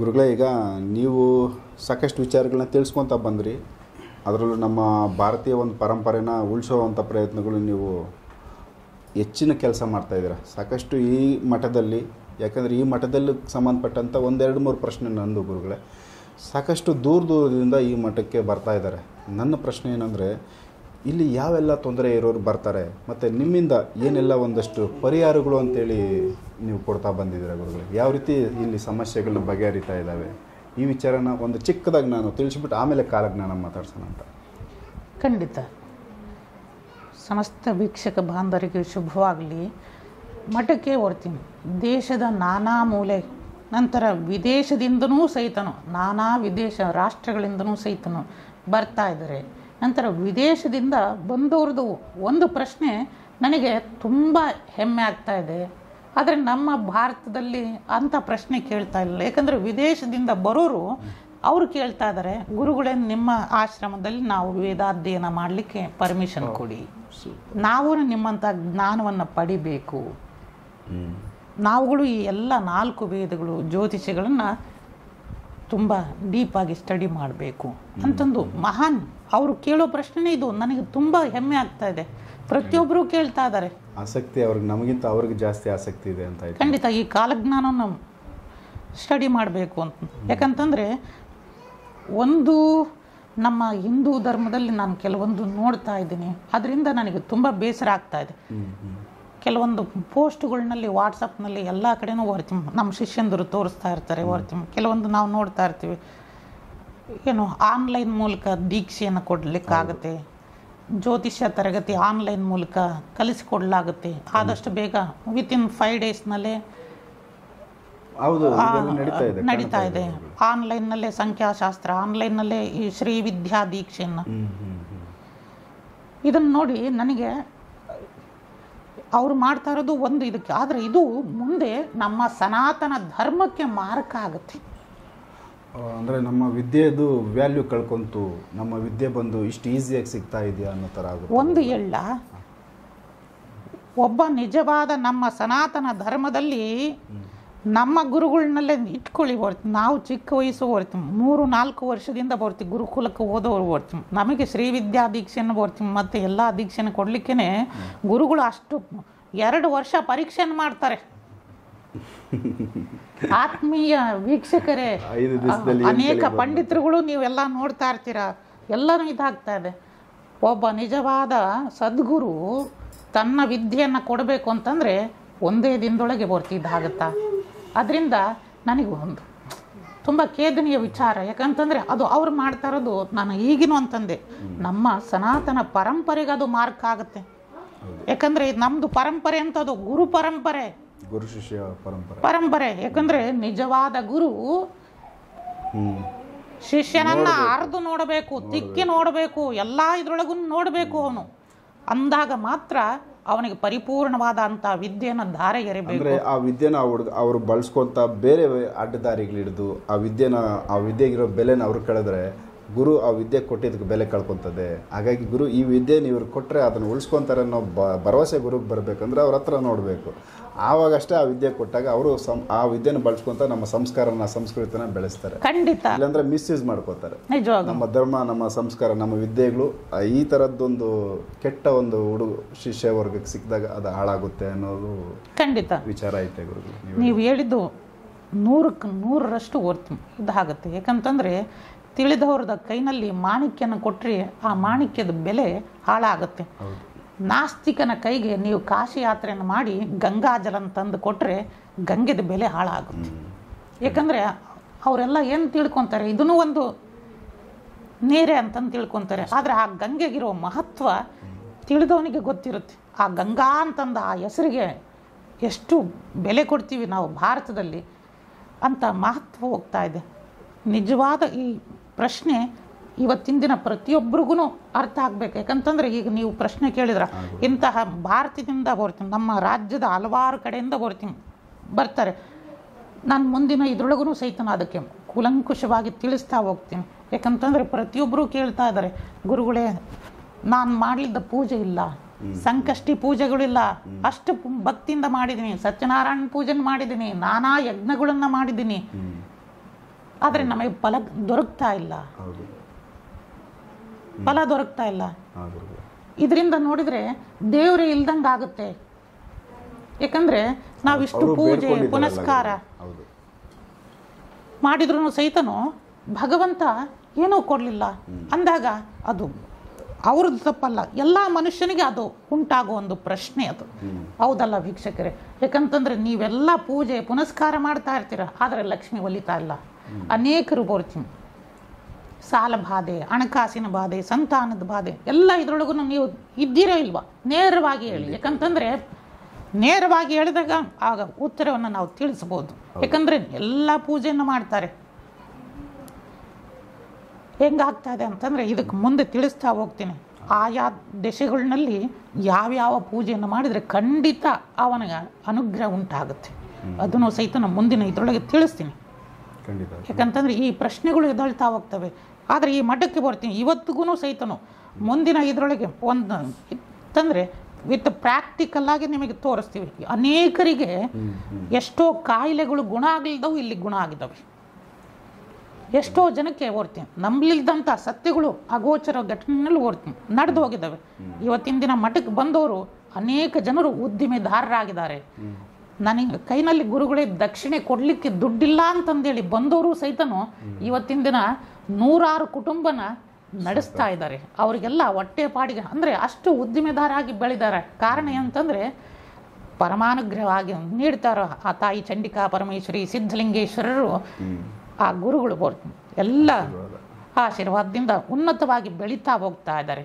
ಗುರುಗಳೇ ಈಗ ನೀವು ಸಾಕಷ್ಟು ವಿಚಾರಗಳನ್ನು ತಿಳಿಸ್ಕೊಂತ ಬಂದ್ರಿ ಅದರಲ್ಲೂ ನಮ್ಮ ಭಾರತೀಯ ಒಂದು ಪರಂಪರೆನ ಉಳಿಸುವಂತ ಪ್ರಯತ್ನಗಳು ನೀವು ಹೆಚ್ಚಿನ ಕೆಲಸ ಮಾಡ್ತಾ ಇದ್ದೀರಾ ಸಾಕಷ್ಟು ಈ ಮಠದಲ್ಲಿ ಯಾಕಂದ್ರೆ ಈ ಮಠದಲ್ಲಿ ಸಂಬಂಧಪಟ್ಟಂತ ಒಂದೆರಡು ಮೂರು ಪ್ರಶ್ನೆ ನಂದು ಗುರುಗಳೇ ಸಾಕಷ್ಟು ದೂರದಿಂದ ಈ ಮಠಕ್ಕೆ ಬರ್ತಾ ಇದ್ದಾರೆ ನನ್ನ ಪ್ರಶ್ನೆ ಏನಂದ್ರೆ ಇಲ್ಲಿ ಯಾವೆಲ್ಲ ತೊಂದರೆ ಇರೋರು ಬರ್ತಾರೆ ಮತ್ತೆ ನಿಮ್ಮಿಂದ ಏನೆಲ್ಲ ಒಂದಷ್ಟು ಪರಿಹಾರಗಳು ಅಂತ ಹೇಳಿ ನೀವು ಕೊಡ್ತಾ ಬಂದಿದ್ದೀರಾ ಗುರುಗಳೇ ಯಾವ ರೀತಿ ಇಲ್ಲಿ ಸಮಸ್ಯೆಗಳನ್ನು ಬಗೆಹರಿತಾ ಇದ್ದಾವೆ ಈ ವಿಚಾರನ ಒಂದು ಚಿಕ್ಕದಾಗಿ ನಾನು ತಿಳಿಸಿಬಿಟ್ಟು ಆಮೇಲೆ ಕಾಲಜ್ಞಾನ ಮಾತಾಡ್ಸೋಣ ಅಂತ ಖಂಡಿತ ಸಮಸ್ತ ವೀಕ್ಷಕ ಬಾಂಧವರಿಗೆ ಶುಭವಾಗಲಿ ಮಠಕ್ಕೆ ಹೊರತೀನಿ ದೇಶದ ನಾನಾ ಮೂಲೆ ನಂತರ ವಿದೇಶದಿಂದನೂ ಸಹಿತನು ನಾನಾ ವಿದೇಶ ರಾಷ್ಟ್ರಗಳಿಂದನೂ ಸಹಿತನು ಬರ್ತಾ ಇದ್ದಾರೆ ನಂತರ ವಿದೇಶದಿಂದ ಬಂದವ್ರದ್ದು ಒಂದು ಪ್ರಶ್ನೆ ನನಗೆ ತುಂಬ ಹೆಮ್ಮೆ ಆಗ್ತಾ ಇದೆ ಆದರೆ ನಮ್ಮ ಭಾರತದಲ್ಲಿ ಅಂಥ ಪ್ರಶ್ನೆ ಕೇಳ್ತಾ ಇಲ್ಲ ಯಾಕಂದರೆ ವಿದೇಶದಿಂದ ಬರೋರು ಅವರು ಕೇಳ್ತಾ ಇದ್ದಾರೆ ಗುರುಗಳೇ ನಿಮ್ಮ ಆಶ್ರಮದಲ್ಲಿ ನಾವು ವೇದಾಧ್ಯಯನ ಮಾಡಲಿಕ್ಕೆ ಪರ್ಮಿಷನ್ ಕೊಡಿ ನಾವು ನಿಮ್ಮಂಥ ಜ್ಞಾನವನ್ನು ಪಡಿಬೇಕು ನಾವುಗಳು ಈ ಎಲ್ಲ ನಾಲ್ಕು ವೇದಗಳು ಜ್ಯೋತಿಷಗಳನ್ನು ತುಂಬ ಡೀಪಾಗಿ ಸ್ಟಡಿ ಮಾಡಬೇಕು ಅಂತಂದು ಮಹಾನ್ ಅವರು ಕೇಳೋ ಪ್ರಶ್ನೆ ಇದು ನನಗೆ ತುಂಬ ಹೆಮ್ಮೆ ಆಗ್ತಾ ಇದೆ ಪ್ರತಿಯೊಬ್ಬರು ಕೇಳ್ತಾ ಇದ್ದಾರೆ ಆಸಕ್ತಿ ಅವ್ರಿಗೆ ನಮಗಿಂತ ಅವ್ರಿಗೆ ಜಾಸ್ತಿ ಆಸಕ್ತಿ ಇದೆ ಅಂತ ಖಂಡಿತ ಈ ಕಾಲಜ್ಞಾನವನ್ನು ಸ್ಟಡಿ ಮಾಡಬೇಕು ಅಂತ ಯಾಕಂತಂದರೆ ಒಂದು ನಮ್ಮ ಹಿಂದೂ ಧರ್ಮದಲ್ಲಿ ನಾನು ಕೆಲವೊಂದು ನೋಡ್ತಾ ಇದ್ದೀನಿ ಅದರಿಂದ ನನಗೆ ತುಂಬ ಬೇಸರ ಆಗ್ತಾ ಇದೆ ಕೆಲವೊಂದು ಪೋಸ್ಟ್ಗಳನ್ನಲ್ಲಿ ವಾಟ್ಸಪ್ನಲ್ಲಿ ಎಲ್ಲ ಕಡೆನೂ ಹೊರ್ತಿಮ್ ನಮ್ಮ ಶಿಷ್ಯಂದರು ತೋರಿಸ್ತಾ ಇರ್ತಾರೆ ಹೊರ್ತಿಮ್ ಕೆಲವೊಂದು ನಾವು ನೋಡ್ತಾ ಇರ್ತೀವಿ ಏನು ಆನ್ಲೈನ್ ಮೂಲಕ ದೀಕ್ಷೆಯನ್ನು ಕೊಡಲಿಕ್ಕಾಗುತ್ತೆ ಜ್ಯೋತಿಷ್ಯ ತರಗತಿ ಆನ್ಲೈನ್ ಮೂಲಕ ಕಲಿಸಿಕೊಡ್ಲಾಗುತ್ತೆ ಆದಷ್ಟು ಬೇಗ ವಿತಿನ್ 5 ಡೇಸ್ನಲ್ಲೇ ನಡೀತಾ ಇದೆ ಆನ್ಲೈನ್ನಲ್ಲೇ ಸಂಖ್ಯಾಶಾಸ್ತ್ರ ಆನ್ಲೈನ್ನಲ್ಲೇ ಈ ಶ್ರೀ ವಿದ್ಯಾ ದೀಕ್ಷೆಯನ್ನು ಇದನ್ನು ನೋಡಿ ನನಗೆ ಅವರು ಮಾಡ್ತಾ ಇರೋದು ಒಂದು ಇದಕ್ಕೆ ಆದರೆ ಇದು ಮುಂದೆ ನಮ್ಮ ಸನಾತನ ಧರ್ಮಕ್ಕೆ ಮಾರಕ ಆಗುತ್ತೆ ಅಂದರೆ ನಮ್ಮ ವಿದ್ಯೆದು ವ್ಯಾಲ್ಯೂ ಕಳ್ಕೊಂತು ನಮ್ಮ ವಿದ್ಯೆ ಬಂದು ಇಷ್ಟು ಈಸಿಯಾಗಿ ಸಿಗ್ತಾ ಇದೆಯಾ ಅನ್ನೋ ಥರ ಆಗುತ್ತೆ ಒಂದು ಎಲ್ಲ ಒಬ್ಬ ನಿಜವಾದ ನಮ್ಮ ಸನಾತನ ಧರ್ಮದಲ್ಲಿ ನಮ್ಮ ಗುರುಗಳನ್ನೆಲ್ಲ ಇಟ್ಕೊಳ್ಳಿ ಬರ್ತೀವಿ ನಾವು ಚಿಕ್ಕ ವಯಸ್ಸು ಬರ್ತೀವಿ 3-4 ವರ್ಷದಿಂದ ಬರ್ತೀವಿ ಗುರುಕುಲಕ್ಕೆ ಓದೋರು ಬರ್ತೀವಿ ನಮಗೆ ಶ್ರೀ ವಿದ್ಯಾ ದೀಕ್ಷೆಯನ್ನು ಬರ್ತೀವಿ ಮತ್ತು ಎಲ್ಲ ದೀಕ್ಷೆನ ಕೊಡಲಿಕ್ಕೇ ಗುರುಗಳು ಅಷ್ಟು 2 ವರ್ಷ ಪರೀಕ್ಷೆಯನ್ನು ಮಾಡ್ತಾರೆ ಆತ್ಮೀಯ ವೀಕ್ಷಕರೇ ಅನೇಕ ಪಂಡಿತರುಗಳು ನೀವೆಲ್ಲ ನೋಡ್ತಾ ಇರ್ತೀರ ಎಲ್ಲನೂ ಇದಾಗ್ತಾ ಇದೆ ಒಬ್ಬ ನಿಜವಾದ ಸದ್ಗುರು ತನ್ನ ವಿದ್ಯೆಯನ್ನು ಕೊಡಬೇಕು ಅಂತಂದರೆ ಒಂದೇ ದಿನದೊಳಗೆ ಬರ್ತಿದ್ದಾಗುತ್ತಾ ಅದರಿಂದ ನನಗೆ ಒಂದು ತುಂಬ ಖೇದನೀಯ ವಿಚಾರ ಯಾಕಂತಂದರೆ ಅದು ಅವ್ರು ಮಾಡ್ತಾ ಇರೋದು ನಾನು ಈಗಿನೂ ಅಂತಂದೆ ನಮ್ಮ ಸನಾತನ ಪರಂಪರೆಗೆ ಅದು ಮಾರ್ಕ್ ಆಗುತ್ತೆ ಯಾಕಂದರೆ ನಮ್ಮದು ಪರಂಪರೆ ಅಂತ ಅದು ಗುರು ಪರಂಪರೆ ಗುರು ಶಿಷ್ಯ ಪರಂಪರೆ ಯಾಕಂದ್ರೆ ನಿಜವಾದ ಗುರು ಶಿಷ್ಯನನ್ನ ಅರ್ದು ನೋಡಬೇಕು ತಿಕ್ಕಿ ನೋಡಬೇಕು ಎಲ್ಲ ಇದ್ರೊಳಗೂ ನೋಡಬೇಕು ಅವನು ಅಂದಾಗ ಮಾತ್ರ ಅವನಿಗೆ ಪರಿಪೂರ್ಣವಾದ ಅಂತ ವಿದ್ಯೆಯನ್ನು ಧಾರೆ ಎರಿಬೇಕು ಆ ವಿದ್ಯೆನ ಅವರು ಬಳಸ್ಕೊಂತ ಬೇರೆ ಅಡ್ಡದಾರಿಗಳಿಡಿದು ಆ ವಿದ್ಯೆಗಿರೋ ಬೆಲೆನ ಅವ್ರು ಕಳೆದ್ರೆ ಗುರು ಆ ವಿದ್ಯೆ ಕೊಟ್ಟಿದ್ದಕ್ಕೆ ಬೆಲೆ ಕಳ್ಕೊತದೆ ಹಾಗಾಗಿ ಗುರು ಈ ವಿದ್ಯೆ ನೀವು ಕೊಟ್ಟರೆ ಅದನ್ನು ಉಳಿಸ್ಕೊತಾರೆ ಅನ್ನೋ ಭರವಸೆ ಗುರುಗೆ ಬರಬೇಕಂದ್ರೆ ಅವ್ರ ಹತ್ರ ನೋಡಬೇಕು ಆವಾಗಷ್ಟೇ ಆ ವಿದ್ಯೆ ಕೊಟ್ಟಾಗ ಅವರು ಆ ವಿದ್ಯೆನ ಬಳಸ್ಕೊಂತ ನಮ್ಮ ಸಂಸ್ಕಾರನ ಸಂಸ್ಕೃತಿನ ಬೆಳೆಸ್ತಾರೆ ಖಂಡಿತ ಇಲ್ಲಾಂದ್ರೆ ಮಿಸ್ಯೂಸ್ ಮಾಡ್ಕೋತಾರೆ ನಮ್ಮ ಧರ್ಮ ನಮ್ಮ ಸಂಸ್ಕಾರ ನಮ್ಮ ವಿದ್ಯೆಗಳು ಈ ಥರದ್ದೊಂದು ಕೆಟ್ಟ ಒಂದು ಶಿಷ್ಯ ವರ್ಗಕ್ಕೆ ಸಿಕ್ಕಿದಾಗ ಅದು ಹಾಳಾಗುತ್ತೆ ಅನ್ನೋದು ಖಂಡಿತ ವಿಚಾರ ಐತೆ ಗುರುಗಳು ನೀವು ಹೇಳಿದ್ದು 100ಕ್ಕೆ 100ರಷ್ಟು ಇದಾಗುತ್ತೆ ಯಾಕಂತಂದರೆ ತಿಳಿದವ್ರದ ಕೈನಲ್ಲಿ ಮಾಣಿಕ್ಯನ ಕೊಟ್ಟರೆ ಆ ಮಾಣಿಕ್ಯದ ಬೆಲೆ ಹಾಳಾಗುತ್ತೆ ನಾಸ್ತಿಕನ ಕೈಗೆ ನೀವು ಕಾಶಿ ಯಾತ್ರೆಯನ್ನು ಮಾಡಿ ಗಂಗಾ ಜಲನ ತಂದು ಕೊಟ್ಟರೆ ಗಂಗೆದ ಬೆಲೆ ಹಾಳಾಗುತ್ತೆ ಯಾಕಂದರೆ ಅವರೆಲ್ಲ ಏನು ತಿಳ್ಕೊತಾರೆ ಇದನ್ನು ಒಂದು ನೇರೆ ಅಂತಂದು ತಿಳ್ಕೊತಾರೆ ಆದರೆ ಆ ಗಂಗೆಗಿರೋ ಮಹತ್ವ ತಿಳಿದವನಿಗೆ ಗೊತ್ತಿರುತ್ತೆ ಆ ಗಂಗಾ ಅಂತಂದು ಆ ಹೆಸರಿಗೆ ಎಷ್ಟು ಬೆಲೆ ಕೊಡ್ತೀವಿ ನಾವು ಭಾರತದಲ್ಲಿ ಅಂತ ಮಹತ್ವ ಹೋಗ್ತಾ ಇದೆ ನಿಜವಾದ ಈ ಪ್ರಶ್ನೆ ಇವತ್ತಿನ ದಿನ ಪ್ರತಿಯೊಬ್ಬರಿಗೂ ಅರ್ಥ ಆಗಬೇಕು ಯಾಕಂತಂದರೆ ಈಗ ನೀವು ಪ್ರಶ್ನೆ ಕೇಳಿದ್ರೆ ಇಂತಹ ಭಾರತದಿಂದ ಬರ್ತೀನಿ ನಮ್ಮ ರಾಜ್ಯದ ಹಲವಾರು ಕಡೆಯಿಂದ ಬರ್ತಾರೆ ನಾನು ಮುಂದಿನ ಇದರೊಳಗೂ ಸಹಿತ ಅದಕ್ಕೆ ಕೂಲಂಕುಷವಾಗಿ ತಿಳಿಸ್ತಾ ಹೋಗ್ತೀನಿ ಯಾಕಂತಂದರೆ ಪ್ರತಿಯೊಬ್ಬರು ಕೇಳ್ತಾ ಇದ್ದಾರೆ ಗುರುಗಳೇ ನಾನು ಮಾಡಲಿದ್ದ ಪೂಜೆ ಇಲ್ಲ ಸಂಕಷ್ಟಿ ಪೂಜೆಗಳಿಲ್ಲ ಅಷ್ಟು ಭಕ್ತಿಯಿಂದ ಮಾಡಿದ್ದೀನಿ ಸತ್ಯನಾರಾಯಣ ಪೂಜೆನ ಮಾಡಿದ್ದೀನಿ ನಾನಾ ಯಜ್ಞಗಳನ್ನು ಮಾಡಿದ್ದೀನಿ ಆದರೆ ನಮಗೆ ಫಲ ದೊರಕತಾ ಇಲ್ಲ, ಫಲ ದೊರಕತಾ ಇಲ್ಲ. ಇದರಿಂದ ನೋಡಿದ್ರೆ ದೇವರೇ ಇಲ್ಲದಂಗ ಆಗುತ್ತೆ. ಯಾಕಂದ್ರೆ ನಾವು ಇಷ್ಟು ಪೂಜೆ ಪುನಸ್ಕಾರ ಮಾಡಿದ್ರು ಸಹಿತನು ಭಗವಂತ ಏನೂ ಕೊಡಲಿಲ್ಲ ಅಂದಾಗ ಅದು ಅವ್ರದ್ದು ತಪ್ಪಲ್ಲ, ಎಲ್ಲ ಮನುಷ್ಯನಿಗೆ ಅದು ಉಂಟಾಗೋ ಒಂದು ಪ್ರಶ್ನೆ ಅದು. ಹೌದಲ್ಲ ವೀಕ್ಷಕರೇ? ಯಾಕಂತಂದ್ರೆ ನೀವೆಲ್ಲ ಪೂಜೆ ಪುನಸ್ಕಾರ ಮಾಡ್ತಾ ಇರ್ತೀರ, ಆದರೆ ಲಕ್ಷ್ಮಿ ಒಲಿತಾ ಇಲ್ಲ. ಅನೇಕರು ಬೋರ್ಚಿಂಗ್, ಸಾಲ ಬಾಧೆ, ಹಣಕಾಸಿನ ಬಾಧೆ, ಸಂತಾನದ ಬಾಧೆ ಎಲ್ಲ ಇದರೊಳಗೂ ನೀವು ಇದ್ದೀರೋ ಇಲ್ವಾ ನೇರವಾಗಿ ಹೇಳಿ. ಯಾಕಂತಂದ್ರೆ ನೇರವಾಗಿ ಹೇಳಿದಾಗ ಆಗ ಉತ್ತರವನ್ನು ನಾವು ತಿಳಿಸಬಹುದು. ಯಾಕಂದ್ರೆ ಎಲ್ಲ ಪೂಜೆಯನ್ನು ಮಾಡ್ತಾರೆ, ಹೆಂಗಾಗ್ತಾ ಇದೆ ಅಂತಂದರೆ ಇದಕ್ಕೆ ಮುಂದೆ ತಿಳಿಸ್ತಾ ಹೋಗ್ತೀನಿ. ಆಯಾ ದೇಶಗಳಲ್ಲಿ ಯಾವ್ಯಾವ ಪೂಜೆಯನ್ನು ಮಾಡಿದರೆ ಖಂಡಿತ ಅವನಿಗೆ ಅನುಗ್ರಹ ಉಂಟಾಗುತ್ತೆ, ಅದನ್ನು ಸಹಿತ ನಮ್ಮ ಮುಂದಿನ ಇದರೊಳಗೆ ತಿಳಿಸ್ತೀನಿ. ಯಾಕಂತಂದರೆ ಈ ಪ್ರಶ್ನೆಗಳು ಎದಳ್ತಾ ಹೋಗ್ತವೆ. ಆದರೆ ಈ ಮಠಕ್ಕೆ ಬರ್ತೀನಿ ಇವತ್ತಿಗೂ ಸಹಿತನು ಮುಂದಿನ ಇದರೊಳಗೆ ಒಂದು ಇತ್ತಂದರೆ ವಿತ್ ಪ್ರಾಕ್ಟಿಕಲ್ ಆಗಿ ನಿಮಗೆ ತೋರಿಸ್ತೀವಿ. ಅನೇಕರಿಗೆ ಎಷ್ಟೋ ಕಾಯಿಲೆಗಳು ಗುಣ ಆಗಲಿದ್ದವು ಇಲ್ಲಿ ಗುಣ ಆಗಿದ್ದಾವೆ. ಎಷ್ಟೋ ಜನಕ್ಕೆ ಓಡ್ತೀನಿ ನಂಬಲಿಲ್ದಂಥ ಸತ್ಯಗಳು ಅಗೋಚರ ಘಟನೆಯಲ್ಲಿ ಓಡ್ತೀನಿ ನಡೆದು ಹೋಗಿದ್ದಾವೆ. ಇವತ್ತಿನ ದಿನ ಮಠಕ್ಕೆ ಬಂದವರು ಅನೇಕ ಜನರು ಉದ್ದಿಮೆದಾರರಾಗಿದ್ದಾರೆ. ನನಗೆ ಕೈನಲ್ಲಿ ಗುರುಗಳೇ ದಕ್ಷಿಣೆ ಕೊಡಲಿಕ್ಕೆ ದುಡ್ಡಿಲ್ಲ ಅಂತಂದೇಳಿ ಬಂದವರು ಸಹಿತನು ಇವತ್ತಿನ ದಿನ ನೂರಾರು ಕುಟುಂಬನ ನಡೆಸ್ತಾ ಇದ್ದಾರೆ. ಅವರಿಗೆಲ್ಲ ಹೊಟ್ಟೆ ಪಾಡಿಗೆ ಅಂದರೆ ಅಷ್ಟು ಉದ್ದಿಮೆದಾರಾಗಿ ಬೆಳೆದಾರೆ. ಕಾರಣ ಏನಂತಂದರೆ ಪರಮಾನುಗ್ರಹವಾಗಿ ನೀಡ್ತಾರೋ ಆ ತಾಯಿ ಚಂಡಿಕಾ ಪರಮೇಶ್ವರಿ ಸಿದ್ಧಲಿಂಗೇಶ್ವರರು ಆ ಗುರುಗಳು ಎಲ್ಲ ಆಶೀರ್ವಾದದಿಂದ ಉನ್ನತವಾಗಿ ಬೆಳೀತಾ ಹೋಗ್ತಾ ಇದ್ದಾರೆ.